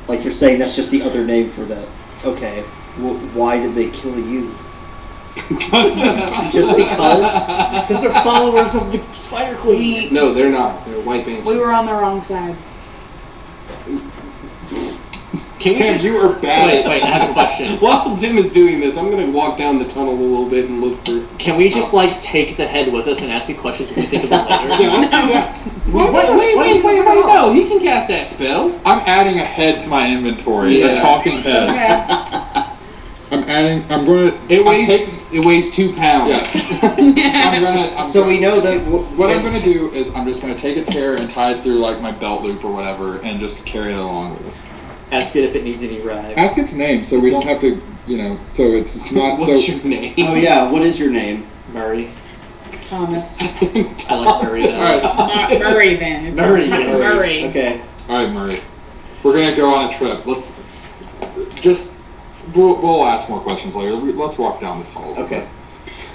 Like you're saying, that's just the other name for that. Okay. Well, why did they kill you? Just because? Because they're followers of the Spider Queen. We, no, they're not. They're White Banshee. We were on the wrong side. Can Tim, just, you are bad. Wait, wait, I have a question. While Tim is doing this, I'm going to walk down the tunnel a little bit and look for... Can we just, like, take the head with us and ask you questions when we think of it later? Yeah, let's do that. Wait, wait, wait, wait, no, he can cast that spell. I'm adding a head to my inventory, yeah. A talking head. Okay. I'm adding, I'm going to... It weighs... Taking, it weighs two pounds. Yes. I'm gonna, I'm so gonna, we know that... W- what it, I'm going to do is I'm just going to take its hair and tie it through, like, my belt loop or whatever, and just carry it along with us. Ask it if it needs any rides. Ask its name, so we don't have to, you know, so it's not What's so... What's your name? Oh, yeah, what is your name? Murray. Thomas. I like Murray, though. Right. Not Murray, then. It's Murray. Murray. Murray. Okay. All right, Murray. We're going to go on a trip. Let's just... We'll, we'll ask more questions later. Let's walk down this hall. Okay.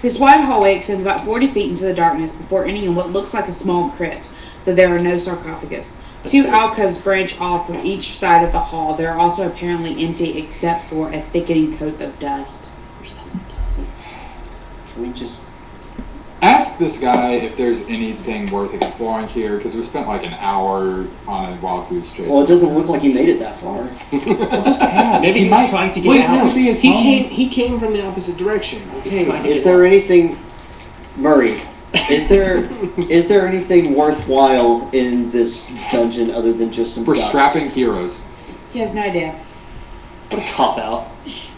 This wide hallway extends about forty feet into the darkness before ending in what looks like a small crypt, though there are no sarcophagus. Two alcoves branch off from each side of the hall. They are also apparently empty except for a thickening coat of dust. Can we just... Ask this guy if there's anything worth exploring here, because we spent like an hour on a wild goose chase. Well, it doesn't look like he made it that far. Just ask. Maybe he might trying to get Please, out. No, he, came, he came from the opposite direction. Okay. Is there anything, Murray? Is there is there anything worthwhile in this dungeon other than just some? For dust? Strapping heroes. He has no idea. What a cop out.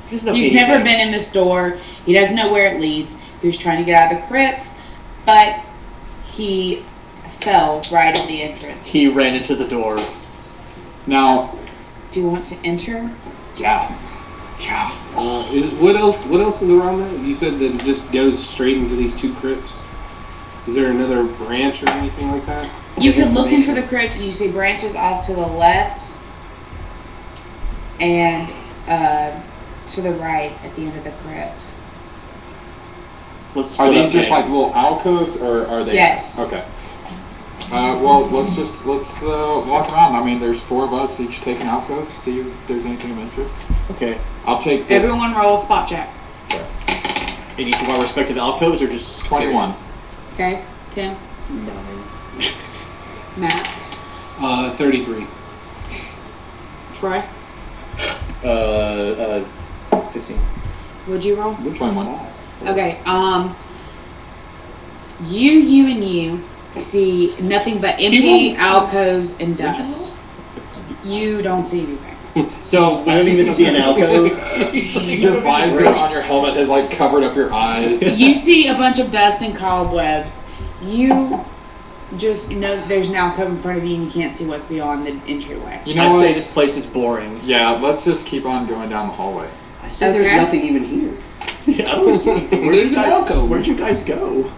He's anything. Never been in this door. He doesn't know where it leads. He was trying to get out of the crypt, but he fell right at the entrance. He ran into the door. Now, do you want to enter? Yeah, yeah. Uh, is, what else? What else is around there? You said that it just goes straight into these two crypts. Is there another branch or anything like that? You could look into the crypt and you see branches off to the left and uh, to the right at the end of the crypt. Let's are these just like little alcoves, or are they? Yes. Okay. Uh, well, let's just let's uh, walk around. I mean, there's four of us each take an alcove. See if there's anything of interest. Okay. I'll take this. Everyone roll a spot check. Okay. In each of our respective alcoves, or just twenty-one. Okay. Tim. Nine. Matt. Uh, thirty-three. Troy. Uh, uh, fifteen. What'd you roll? twenty-one. Okay, um, you, you, and you see nothing but empty alcoves and dust. You don't see anything. So, I don't even see an alcove. Your visor on your helmet has, like, covered up your eyes. You see a bunch of dust and cobwebs. You just know that there's an alcove in front of you and you can't see what's beyond the entryway. You know I what? Say this place is boring. Yeah, let's just keep on going down the hallway. I said okay. There's nothing even here. Yeah, obviously. Where did you guys, where'd you guys go?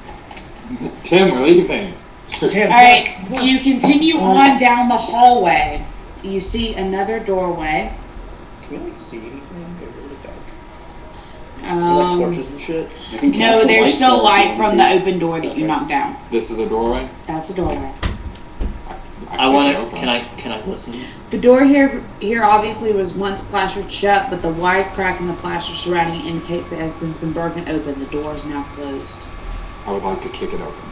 Tim, we're leaving. Alright, you continue um, on down the hallway. You see another doorway. Can we, like, see anything over the back? Um, like torches and shit? No, there's still no light from the open door that you knocked down. This is a doorway? That's a doorway. I, I want to. Can I? Can I listen? The door here, here obviously was once plastered shut, but the wide crack in the plaster surrounding indicates that it has since been broken open. The door is now closed. I would like to kick it open.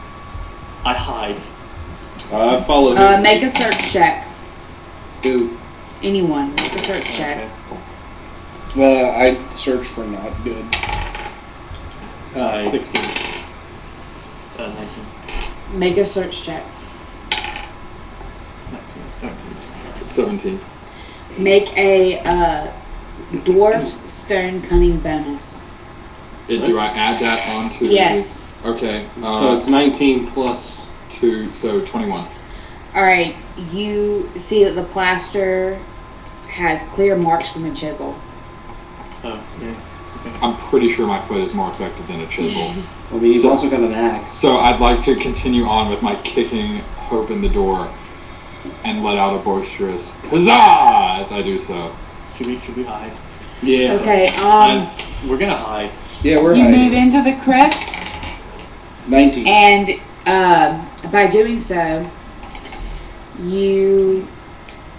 I hide. I uh, follow. Uh, make a search check. Who? Anyone. Make a search check. Okay. Well, I search for not good. Uh, Sixteen. Uh, Nineteen. Make a search check. seventeen. Make a uh, dwarf's stone cunning bonus. It, do I add that onto? Yes. Okay. Uh, so it's nineteen plus two, so twenty-one. All right. You see that the plaster has clear marks from a chisel. Oh, yeah. Okay. I'm pretty sure my foot is more effective than a chisel. Well, he's so, also got an axe. So I'd like to continue on with my kicking open the door. And let out a boisterous huzzah as I do so. Should we, should we hide? Yeah. Okay, um... I'm, we're gonna hide. Yeah, we're you hiding. You move into the crypt. nineteen. And, uh, by doing so, you...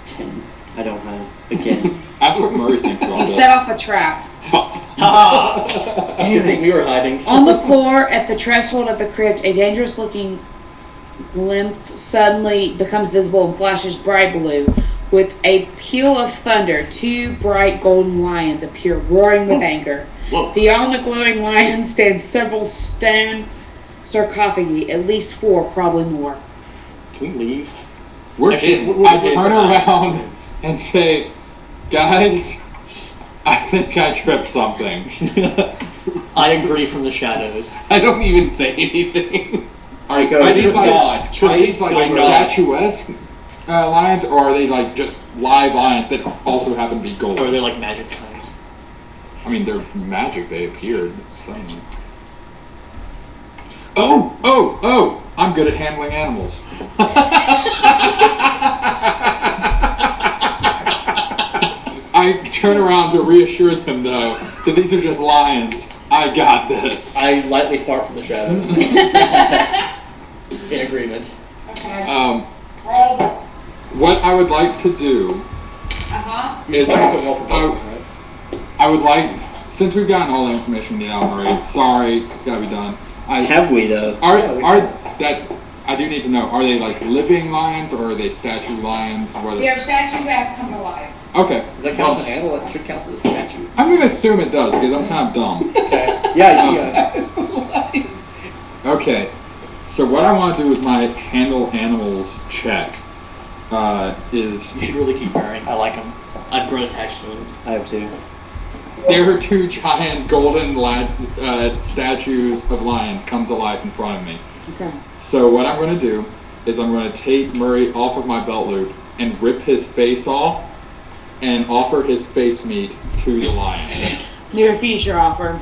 ten. I don't know. Again. That's what Murray thinks about. You set off a trap. Ah! Do you think we were hiding? On the floor at the threshold of the crypt, a dangerous-looking... glimpse suddenly becomes visible and flashes bright blue. With a peal of thunder, two bright golden lions appear, roaring with anger. Whoa. Beyond the glowing lion stand several stone sarcophagi, at least four, probably more. Can we leave? We're Actually, we're, we're, I we're, turn we're, around and say, guys, I think I tripped something. I agree from the shadows. I don't even say anything. I, go, I just like, Tristan, are these like, like statuesque uh, lions, or are they like just live lions that also happen to be gold? Or are they like magic lions? I mean, they're magic. They appeared. Oh, oh, oh! I'm good at handling animals. I turn around to reassure them, though, that these are just lions. I got this. I lightly fart from the shadows. In agreement. Um, what I would like to do uh-huh. is I, I would like, since we've gotten all the information we need out already, sorry, it's got to be done. I, have we though? Are yeah, we are have. that? I do need to know. Are they like living lions or are they statue lions? What are they? They are statues that have come alive. Okay. Does that count well, as an animal? That should count as a statue. I'm going to assume it does because I'm kind of dumb. Okay. Yeah. Um, yeah. Okay. So what I want to do with my handle animals check uh, is... You should really keep wearing. I like them. I've grown attached to them. I have too. There are two giant golden lion, uh, statues of lions come to life in front of me. Okay. So what I'm going to do is I'm going to take Murray off of my belt loop and rip his face off and offer his face meat to the lion. You refuse your offer.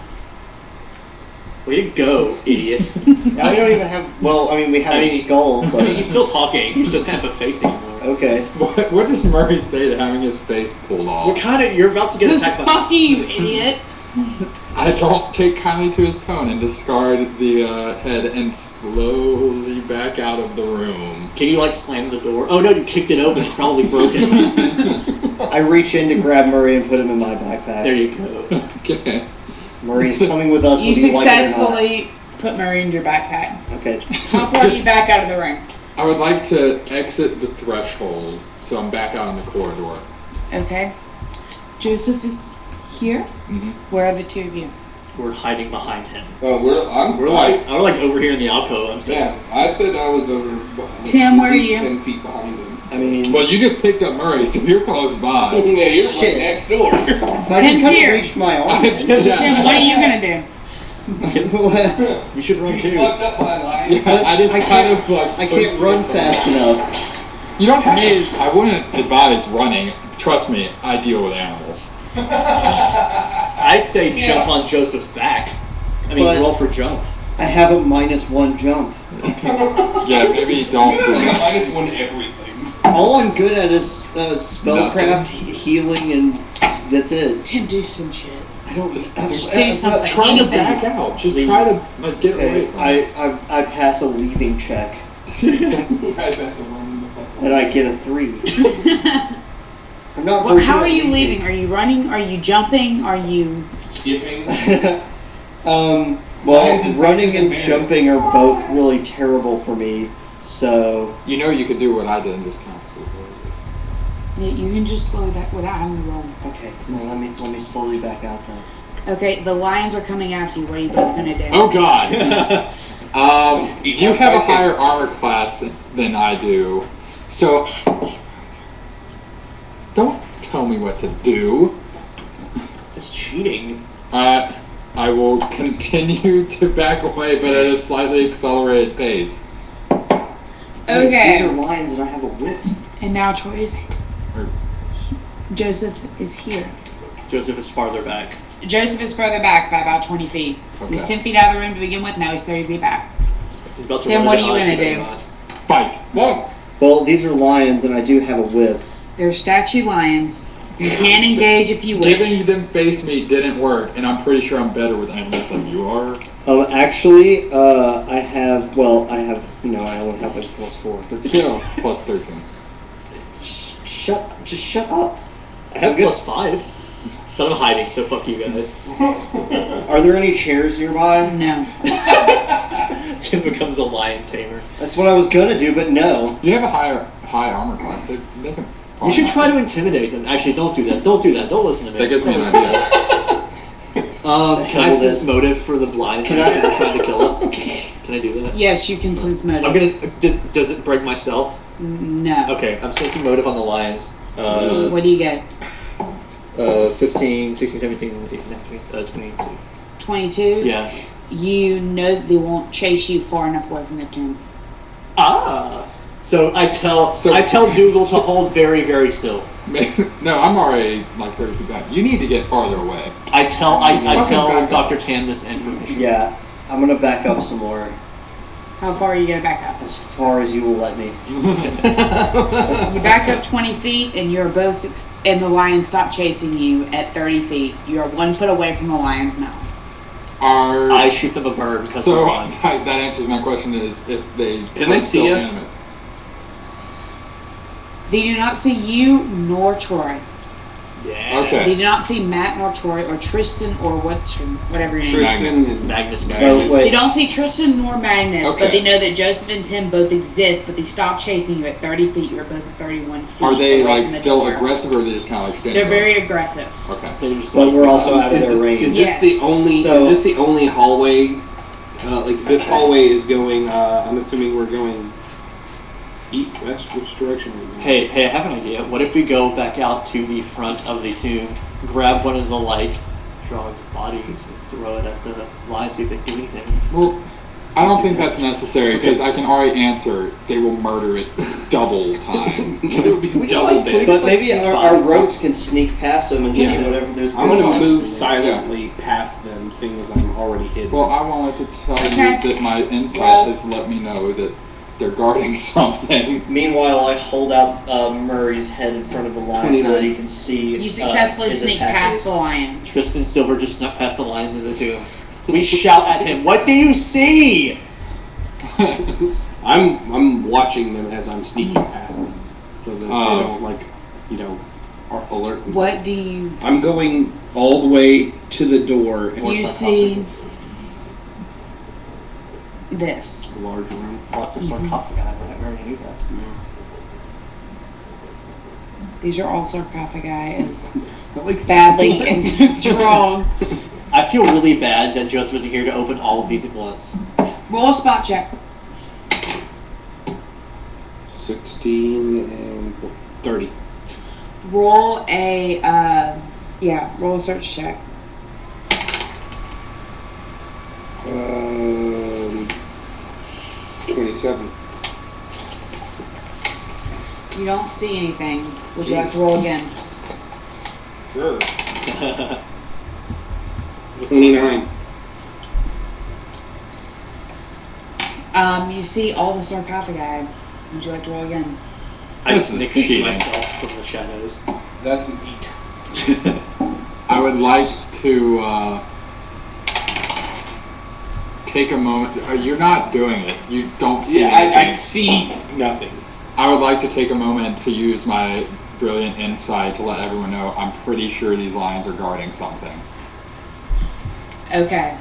Way to go, idiot. Now we don't even have... Well, I mean, we have any skull, but... I mean, he's still talking. He just doesn't have a face anymore. Okay. What, what does Murray say to having his face pulled off? What kind of... You're about to get attacked by... Just fuck you, idiot. I don't take kindly to his tone and discard the uh, head and slowly back out of the room. Can you, like, slam the door? Oh, no, you kicked it open. It's probably broken. I reach in to grab Murray and put him in my backpack. There you go. Okay. Murray's coming with us. You successfully put Murray in your backpack. Okay. How far are you back out of the room? I would like to exit the threshold, so I'm back out in the corridor. Okay. Joseph is here. Mm-hmm. Where are the two of you? We're hiding behind him. Oh, we're I'm, we're like I'm like over here in the alcove. I'm saying. Yeah, I said I was over. Tim, where are you? Ten feet behind him. I mean, well, you just picked up Murray, so you're close by. Yeah, you're Shit. right next door. Tim's here. Reach my arm. Tim, what are you gonna do? You should run too. Fucked up my line. Yeah, I just I kind of like I can't run fast enough. You don't have to. I wouldn't advise running. Trust me, I deal with animals. I I'd say yeah. jump on Joseph's back. I mean, but roll for jump. I have a minus one jump. Yeah, maybe don't do that. Minus one everything. All I'm good at is uh, spellcraft, he- healing, and that's it. Tim, do some shit. I don't just, I, just I, do I, something. Try to back out. Just leave. Try to like, get okay. away. I, I I pass a leaving check. I pass a running and I get a three. I'm not. Well, how are you anything. leaving? Are you running? Are you jumping? Are you skipping? um. Well, and running and jumping are both really terrible for me. So you know you could do what I did and just kind of slowly. Yeah, you can just slowly back without having to roll. Okay, well let me let me slowly back out then. Okay, the lions are coming after you. What are you both gonna do? Oh God! um, you have a higher armor class than I do, so don't tell me what to do. That's cheating. Uh. I will continue to back away, but at a slightly accelerated pace. Okay. These are lions, and I have a whip. And now Troy's. Joseph is here. Joseph is farther back. Joseph is further back by about twenty feet. Okay. He was ten feet out of the room to begin with. Now he's thirty feet back. He's about to Tim, what are you going to do? Fight. Whoa. Well, these are lions, and I do have a whip. They're statue lions. You can engage if you wish. Giving them face meat didn't work, and I'm pretty sure I'm better with animals than you are. Um, actually, uh, I have, well, I have, you know, I only have like plus four, but still. Plus thirteen. Shut, just shut up. I have plus five. But I'm hiding, so fuck you guys. Are there any chairs nearby? No. Tim becomes a lion tamer. That's what I was gonna do, but no. You have a higher, high armor class. They, they can... You should try to intimidate them. Actually, don't do that. Don't do that. Don't listen to me. That gives me an idea. um, can I sense motive for the blind people trying to kill us? Can I do that? Yes, you can sense motive. I'm gonna. D- does it break myself? No. Okay, I'm sensing motive on the lions. Uh, what do you get? Uh, fifteen, sixteen, seventeen, eighteen, nineteen, twenty-two twenty-two Yeah. You know they won't chase you far enough away from the tomb. Ah. So I tell so, I tell Dougal to hold very, very still. No, I'm already like thirty feet back. You need to get farther away. I tell I, I tell Doctor Tan this information. Yeah, I'm gonna back up some more. How far are you gonna back up? As far as you will let me. You back up twenty feet, and you're both ex- and the lions stop chasing you at thirty feet. You're one foot away from the lion's mouth. Are I shoot them a bird because so I, that answers my question: is if they can they see us? Animate. They do not see you nor Troy. Yeah. Okay. They do not see Matt nor Troy or Tristan or what, whatever your name Tristan is. Tristan and Magnus. Magnus. So, you don't see Tristan nor Magnus, okay. But they know that Joseph and Tim both exist, but they stop chasing you at thirty feet. You're both at thirty-one feet. Are they like the still door. aggressive or are they just kind of like standing? They're very aggressive. Okay. But well, we're also out of their range. Is this yes. the only? So, is this the only hallway? Uh, like this hallway is going. Uh, I'm assuming we're going. East, west, which direction are we going? Hey, hey, I have an idea. What if we go back out to the front of the tomb, grab one of the, like, drawings of bodies and throw it at the lions, see if they do anything? Well, I don't think that's necessary, because okay. I can already answer, they will murder it double time. Can we, can we double like, big? But maybe like, our, our ropes can sneak past them and yeah. see whatever there's I'm going to move silently yeah. past them, seeing as I'm already hidden. Well, I wanted to tell okay. you that my insight well, has let me know that they're guarding something. Meanwhile, I hold out uh, Murray's head in front of the lion so that he can see. You successfully uh, sneak past the lions. Tristan Silver just snuck past the lions in the tomb. We shout at him, "What do you see?" I'm I'm watching them as I'm sneaking past them, so that um, they don't like, you know, alert themselves. What do you? I'm going all the way to the door. And you see. This. Large room. Lots of sarcophagi. Mm-hmm. I already knew that. Mm. These are all sarcophagi as like badly as they're drawn. I feel really bad that Joseph wasn't here to open all of these at once. Roll a spot check. sixteen and thirty. Roll a, uh, yeah, roll a search check. Uh... twenty-seven. You don't see anything. Would Jeez. you like to roll again? Sure. twenty-nine. Um, you see all the sarcophagi. Would you like to roll again? I sneak myself from the shadows. That's an eat. I would like to uh, take a moment. Uh, you're not doing it. You don't see yeah, anything. I, I see nothing. I would like to take a moment to use my brilliant insight to let everyone know I'm pretty sure these lions are guarding something. Okay.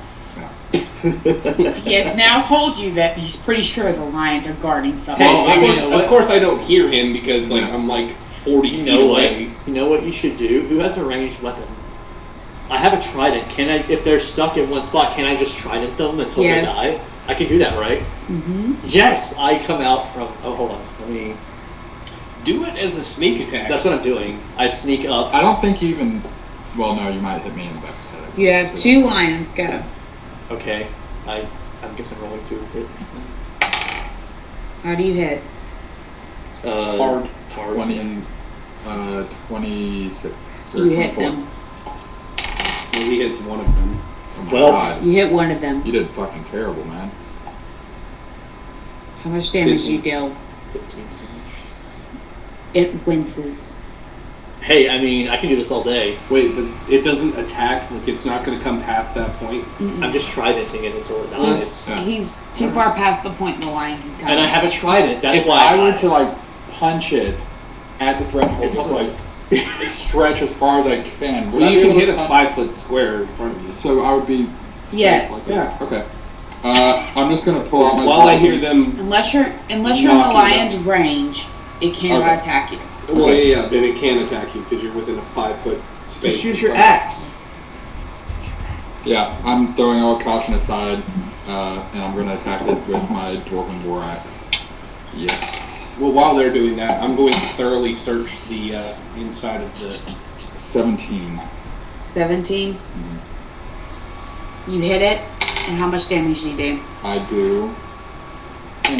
He has now told you that he's pretty sure the lions are guarding something. Hey, well, I mean, of, course, of course I don't hear him because like I'm like forty feet away. What? You know what you should do? Who has a ranged weapon? I haven't tried it. Can I? If they're stuck in one spot, can I just trident them until yes. they die? I can do that, right? Mm-hmm. Yes, I come out from. Oh, hold on. Let me do it as a sneak attack. That's what I'm doing. I sneak up. I don't think you even. Well, no, you might hit me in the back of the head. You have two lions. Go. Okay, I I guess I'm rolling two. How do you hit? Uh, hard, hard. Twenty and uh, twenty-six. Or you twenty-four. Hit them. Well, he hits one of them. Oh well, God. You hit one of them. You did fucking terrible, man. How much damage did you deal? Fifteen damage. It winces. Hey, I mean, I can do this all day. Wait, but it doesn't attack? Like, it's not going to come past that point? Mm-mm. I'm just tridenting it until it dies. He's, yeah. he's too far past the point the lion can come. And I haven't tried it. That's if why I, I were to, like, punch it at the threshold, just, like, stretch as far as I can. Well, you can hit a five-foot square in front of you. So I would be... Yes. Like yeah. Okay. Uh, I'm just going to pull out my... While I hear them... Unless you're, unless you're in the lion's up. range, it cannot okay. attack you. Well, yeah, yeah, then it can attack you because you're within a five-foot space. Just shoot your axe. Yeah, I'm throwing all caution aside, uh, and I'm going to attack it with my Dwarven War Axe. Yes. Well, while they're doing that, I'm going to thoroughly search the uh, inside of the... seventeen. seventeen? Mm-hmm. You hit it, and how much damage do you do? I do. All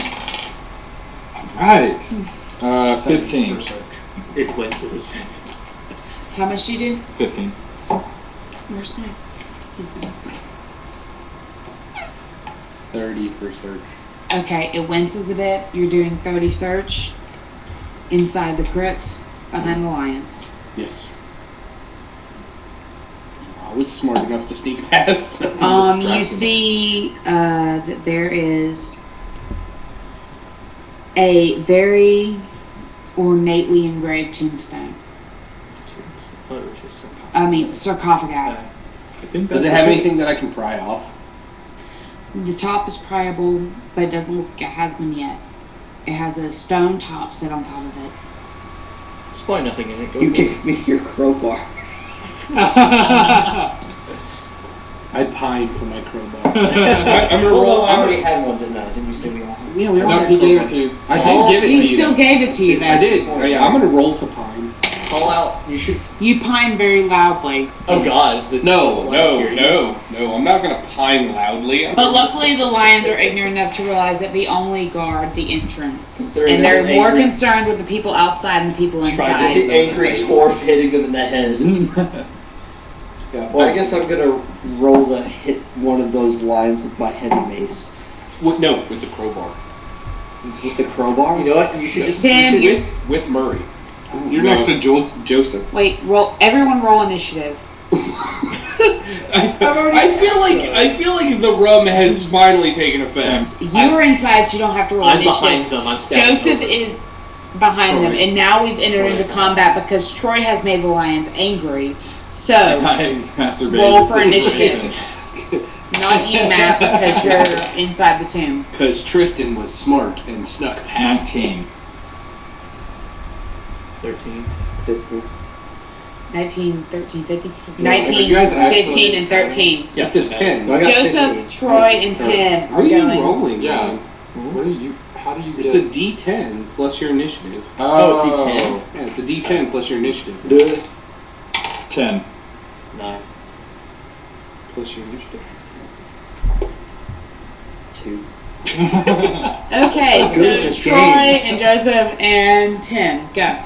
right. Mm-hmm. Uh, fifteen. It winces. How much do you do? Fifteen. Where's mine? Thirty for search. Okay, it winces a bit. You're doing thirty search inside the crypt behind the lions. Yes. I was smart enough to sneak past. um, you see uh, that there is a very ornately engraved tombstone. I mean, sarcophagi. I think Does it have anything that I can pry off? The top is pryable, but it doesn't look like it has been yet. It has a stone top set on top of it. There's probably nothing in it. Go you gave me your crowbar. I pined for my crowbar. I'm Hold roll, on, I already had one, didn't I? Didn't you say we all had one? Yeah, we all no, had one. Gave it to you. I Call, did give it to you. He still though. gave it to you, though. I did. Oh, yeah, I'm going to roll to pine. Call out. You should. You pine very loudly. Oh, God. The, no, the no, here. no, no. I'm not going to pine loudly. I'm but luckily, the lions are ignorant enough to realize that they only guard the entrance. They're and they're more angry. concerned with the people outside and the people inside. Trying to angry dwarf hitting them in the head. Yeah, well, I guess I'm gonna roll to hit one of those lions with my heavy mace. With, no, with the crowbar. With the crowbar? You know what? You should no. just Tim, you should with, with Murray. Ooh, you're no. next to jo- Joseph. Wait, roll. Everyone, roll initiative. I, I feel like I feel like the rum has finally taken effect. You were inside, so you don't have to roll I'm initiative. I'm behind them. I'm standing Joseph over. is behind Troy. them, and now we've entered Troy. into combat because Troy has made the lions angry. So, roll for initiative. Not you, Matt, because you're inside the tomb. Because Tristan was smart and snuck past him. thirteen. fifteen. nineteen, thirteen, fifteen. nineteen, fifteen, and thirteen. Yeah, it's a ten. Well, Joseph, fifteen. Troy, and Tim are going. What are you rolling? Yeah. What are you... How do you get... It's a D ten plus your initiative. Oh, oh it's D ten. Yeah, it's a D ten plus your initiative. Duh. ten. nine. Plus your initiative. two. Okay, so Troy game. and Joseph and Tim, go.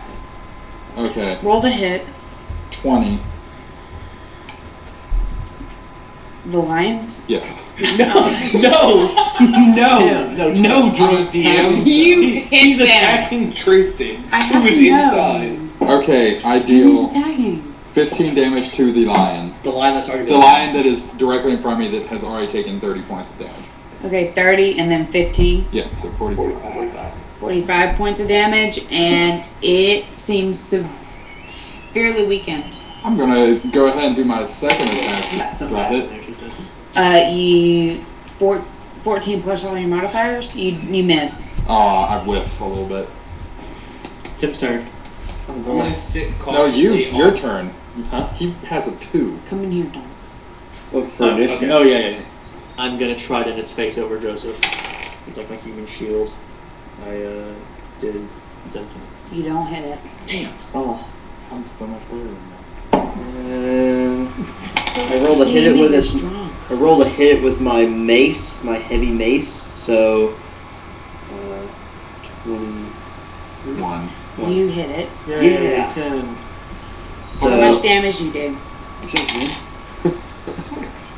Okay. Roll the hit. twenty. The lions? Yes. No, no, no, no, no, drunk D M. You hit He's them. attacking Tristan, I who is inside. Okay, I deal fifteen damage to the lion. The lion that's already. The lion that is directly in front of me that has already taken thirty points of damage. Okay, thirty and then fifteen. Yeah, so forty-five. forty-five. forty-five points of damage, and it seems severely weakened. I'm gonna go ahead and do my second attack. Do I hit? Uh, you four, fourteen plus all your modifiers. You you miss. Oh, I whiff a little bit. Tim's turn. I'm going to sit cautiously. No, you. On. Your turn. Huh? He has a two. Come in here, Don. Look for oh, initiative. Okay. Oh yeah, yeah. I'm gonna try to knit space over Joseph. It's like my human shield. I uh did something. You don't hit it. Damn. Oh, I'm so much weirder. Uh, I rolled a hit it with a, I rolled a hit it with my mace, my heavy mace. So, uh, twenty-one. You hit it. Yay, yeah. ten. So how much damage you did? Six.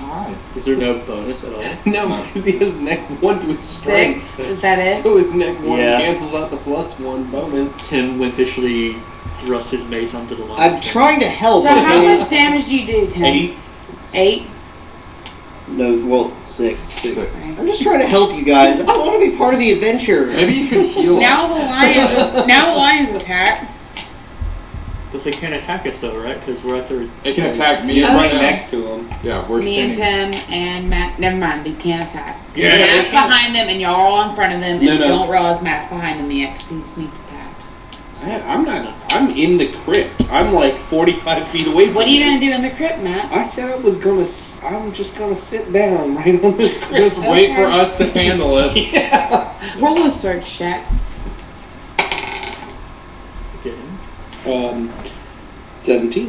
All right. Is there no bonus at all? No, because he has neck one to his strength. Six. Is that it? So his neck one yeah. cancels out the plus one bonus. Tim wimpishly thrusts his mace onto the line. I'm trying to help. So how much damage do you do, Tim? Eight. Eight? No, well, six. Six. Sorry. I'm just trying to help you guys. I want to be part of the adventure. Maybe you should heal now us. The lion, now the lions attack. But they can't attack us though, right? Because we're at their... They can attack me and right next to them. Yeah, we're me standing. Me and Tim and Matt... Never mind, they can't attack. Yeah, Matt's behind them and y'all are all in front of them and no, you no. don't realize Matt's behind them yet because he's sneaked attacked. So Man, I'm not... I'm in the crypt. I'm like forty-five feet away from What are you going to do in the crypt, Matt? I said I was going to... I'm just going to sit down right on this crypt. Just okay. wait for us to handle it. Yeah. Roll a search check. Um, seventeen.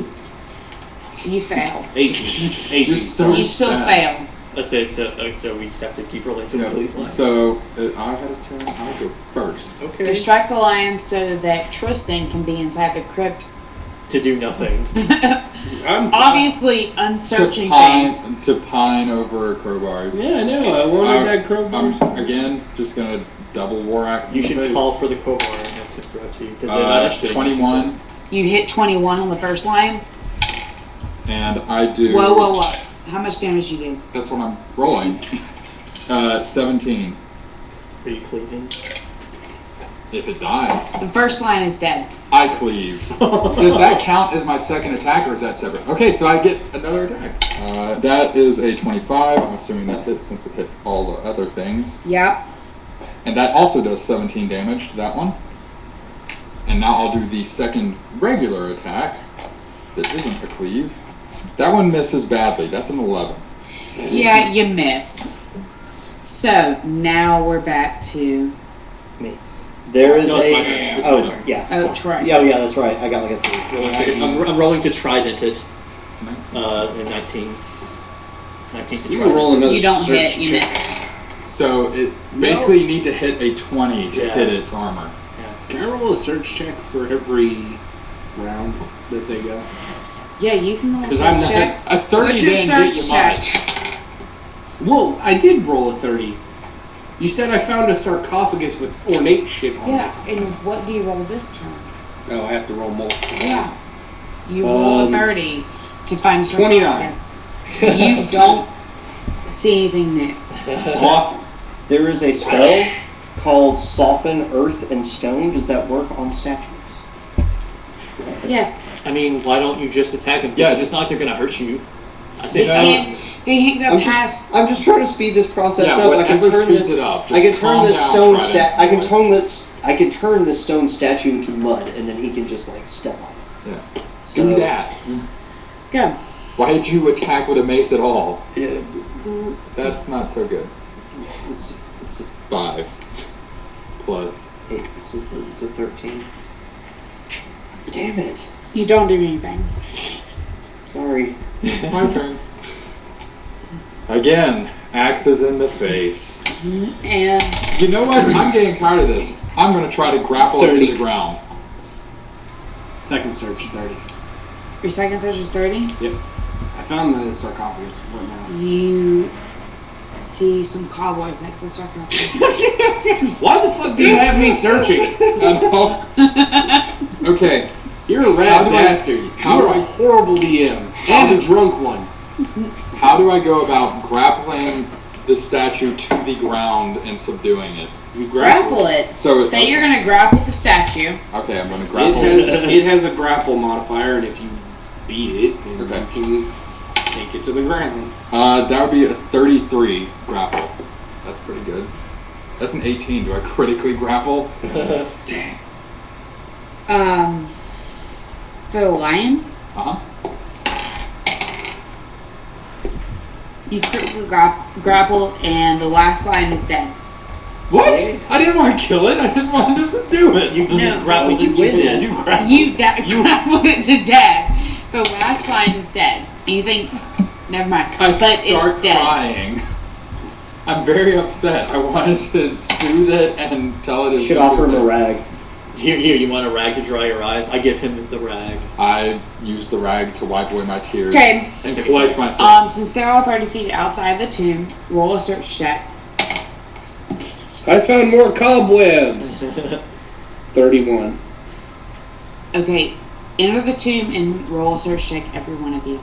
You failed. eighteen. eighteen. You're so you still failed. I say so. So we just have to keep rolling to the police lines. So uh, I had a turn. I'll go first. Okay. Distract the lions so that Tristan can be inside the crypt. To do nothing. I'm obviously unsearching things. To pine over crowbars. Yeah, I know. I wanted that crowbar. I'm again just gonna double war axe. You in should the face. Call for the crowbar and have to throw it to you because they managed to. Twenty-one. You hit twenty-one on the first line. And I do... Whoa, whoa, whoa. How much damage you do? That's what I'm rolling. uh, seventeen. Are you cleaving? If it dies. The first line is dead. I cleave. Does that count as my second attack, or is that separate? Okay, so I get another attack. Uh, that is a twenty-five. I'm assuming that hits since it hit all the other things. Yep. And that also does seventeen damage to that one. And now I'll do the second regular attack that isn't a cleave. That one misses badly. That's an eleven. Yeah, you miss. So now we're back to me. There is no, a oh turn. yeah oh Troy yeah oh, yeah that's right. I got like a three. I'm, I'm, I'm rolling to trident it. Uh, in nineteen. Nineteen to trident. You don't hit. You check. miss. So it basically no. you need to hit a twenty to yeah. hit its armor. Can I roll a search check for every round that they go? Yeah, you can roll a search check. A thirty. What's your search check? Well, I did roll a thirty. You said I found a sarcophagus with ornate shit on it. Yeah, and what do you roll this turn? Oh, I have to roll multiple. Yeah. You um, roll a thirty to find a sarcophagus. twenty-nine. You don't see anything new. Awesome. There is a spell called Soften Earth and Stone. Does that work on statues? Yes. I mean, why don't you just attack them? Yeah, it's not like they're going to hurt you. I say no. They hang up I'm past. Just, I'm just trying to speed this process yeah, up. I can turn this. Up, I can turn this down, stone sta- I can turn this. I can turn this stone statue into mud, and then he can just like step on it. Yeah. So, do that. Go. Why did you attack with a mace at all? Yeah. That's not so good. It's it's, it's a five. Plus eight, so it's a thirteen. Damn it! You don't do anything. Sorry. My turn. Again, axes in the face. And you know what? I'm getting tired of this. I'm going to try to grapple it to the ground. Second search thirty. Your second search is thirty. Yep. I found the sarcophagus. What now? You see some cobwebs next to the sarcophagus. Why the fuck do you have me searching? Okay, you're a rat how bastard. I, how you're a horrible D M and a drunk one. How do I go about grappling the statue to the ground and subduing it? You grapple, grapple it. So say okay. You're going to grapple the statue. Okay, I'm going to grapple it. Has, it has a grapple modifier, and if you beat it, then okay. You can take it to the ground. Uh, that would be a thirty-three grapple. That's pretty good. That's an eighteen. Do I critically grapple? Dang. Um, the lion? Uh-huh. You critically gra- grapple, and the last lion is dead. What? I didn't want to kill it. I just wanted to subdue it. You, no, you grappled it to death. You grappled, you de- you grappled it to death. The last lion is dead. And you think, never mind. I but start it's dead. Crying. I'm very upset. I wanted to soothe it and tell it. You should offer him a rag. Here, here. You want a rag to dry your eyes? I give him the rag. I use the rag to wipe away my tears. Okay. And wipe myself. Um, since they're all thirty feet outside the tomb, roll a search check. I found more cobwebs. thirty-one. Okay, enter the tomb and roll a search check, every one of you.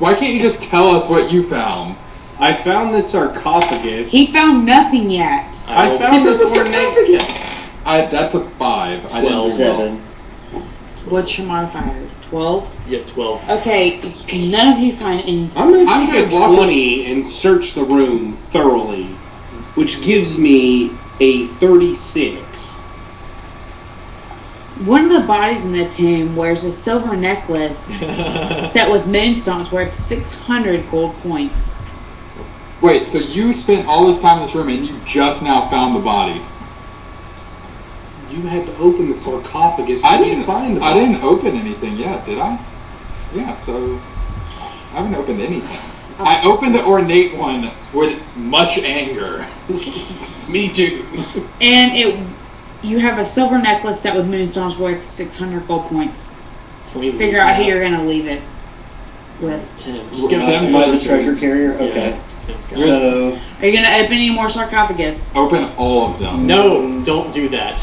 Why can't you just tell us what you found? I found this sarcophagus. He found nothing yet. I, I found this sarcophagus. I, that's a five. I well, seven. Well. What's your modifier? twelve? Yeah, twelve. Okay, none of you find anything. I'm going to take I'm a twenty and search the room thoroughly. Which gives me a thirty-six. One of the bodies in the tomb wears a silver necklace set with moonstones worth six hundred gold points. Wait, so you spent all this time in this room and you just now found the body? You had to open the sarcophagus. I didn't find the body. I didn't open anything yet, did I? Yeah, so I haven't opened anything. Oh, I opened the ornate one with much anger. Me too. And it, you have a silver necklace set with moonstones worth six hundred gold points. Can we figure out who you're going to leave it with? Tim. Just give Tim by the treasure carrier? Okay. Yeah. So, are you going to open any more sarcophagus? Open all of them. No, don't do that.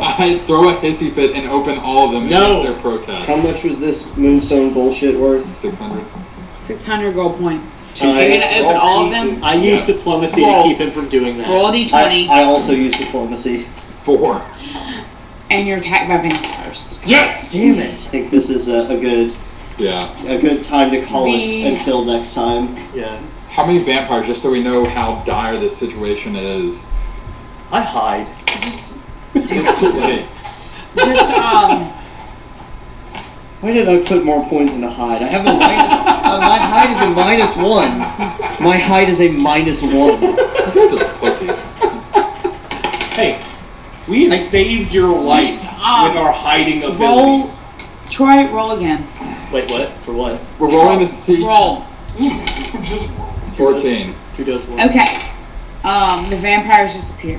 I throw a hissy fit and open all of them no. against their protest. How much was this moonstone bullshit worth? six hundred. six hundred gold points. You're going to open all of them? I use yes. diplomacy roll. To keep him from doing that. Roll a d twenty. I, I also use diplomacy. Four. And you're attacked by vampires. Yes! Damn it. I think this is a, a good yeah, a good time to call the, it until next time. Yeah. How many vampires, just so we know how dire this situation is? I hide. Just... just, um... Why did I put more points into hide? I have a light... Uh, my hide is a minus one. My hide is a minus one. You guys are pussies. Hey, we have I, saved your life just, um, with our hiding abilities. Roll, Troy, roll again. Wait, what? For what? We're rolling to see. Roll. Just fourteen. Two does one. Okay. Um, the vampires disappear.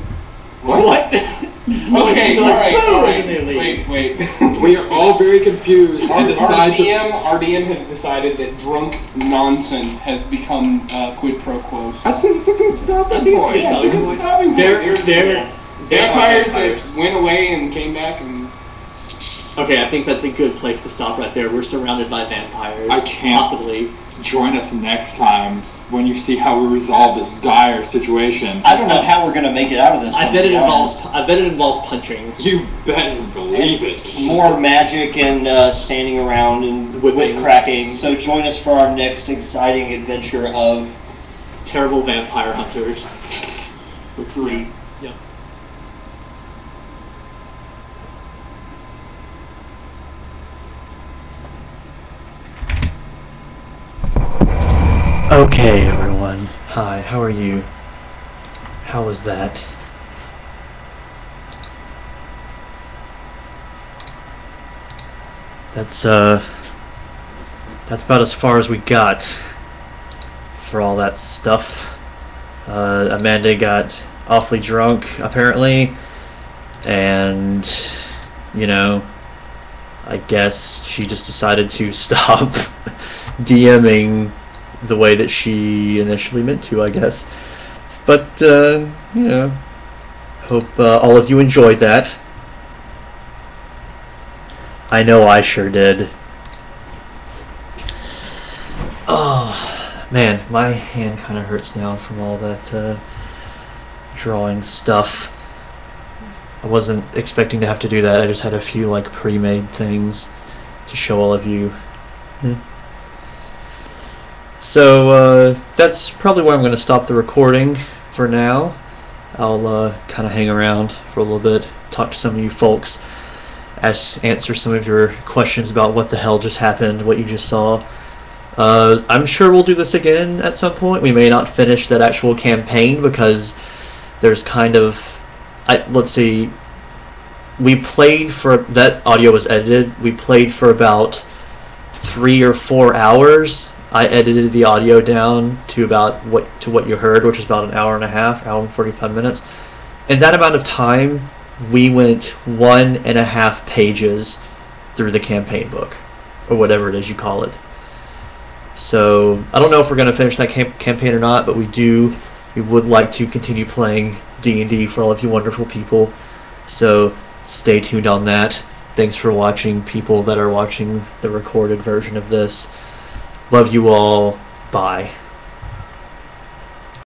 What? what? Okay, all right, all right. Wait, wait. We are all very confused. Our, and our, D M, to... our D M has decided that drunk nonsense has become uh, quid pro quo. I think it's a good stopping point. Yeah, it's a good stopping point. They're vampires that went away and came back. And okay, I think that's a good place to stop right there. We're surrounded by vampires. I can't possibly. Join us next time when you see how we resolve this dire situation. I don't know how we're gonna make it out of this. I one bet it involves. I bet it involves punching. You better believe and it. More magic and uh, standing around and whip cracking. So join us for our next exciting adventure of terrible vampire hunters. With three. Yeah. Okay, everyone. Hi, how are you? How was that? That's, uh... that's about as far as we got for all that stuff. Uh, Amanda got awfully drunk, apparently. And, you know, I guess she just decided to stop DMing the way that she initially meant to, I guess. But, uh, you know, hope uh, all of you enjoyed that. I know I sure did. Oh, man, my hand kind of hurts now from all that uh, drawing stuff. I wasn't expecting to have to do that. I just had a few, like, pre-made things to show all of you. Mm-hmm. So uh, that's probably where I'm going to stop the recording for now. I'll uh, kind of hang around for a little bit, talk to some of you folks, ask, answer some of your questions about what the hell just happened, what you just saw. Uh, I'm sure we'll do this again at some point. We may not finish that actual campaign because there's kind of... I, let's see. We played for... That audio was edited. We played for about three or four hours. I edited the audio down to about what to what you heard, which is about an hour and a half, hour and forty-five minutes. In that amount of time, we went one and a half pages through the campaign book, or whatever it is you call it. So I don't know if we're going to finish that camp- campaign or not, but we do. We would like to continue playing D and D for all of you wonderful people. So stay tuned on that. Thanks for watching, people that are watching the recorded version of this. Love you all. Bye.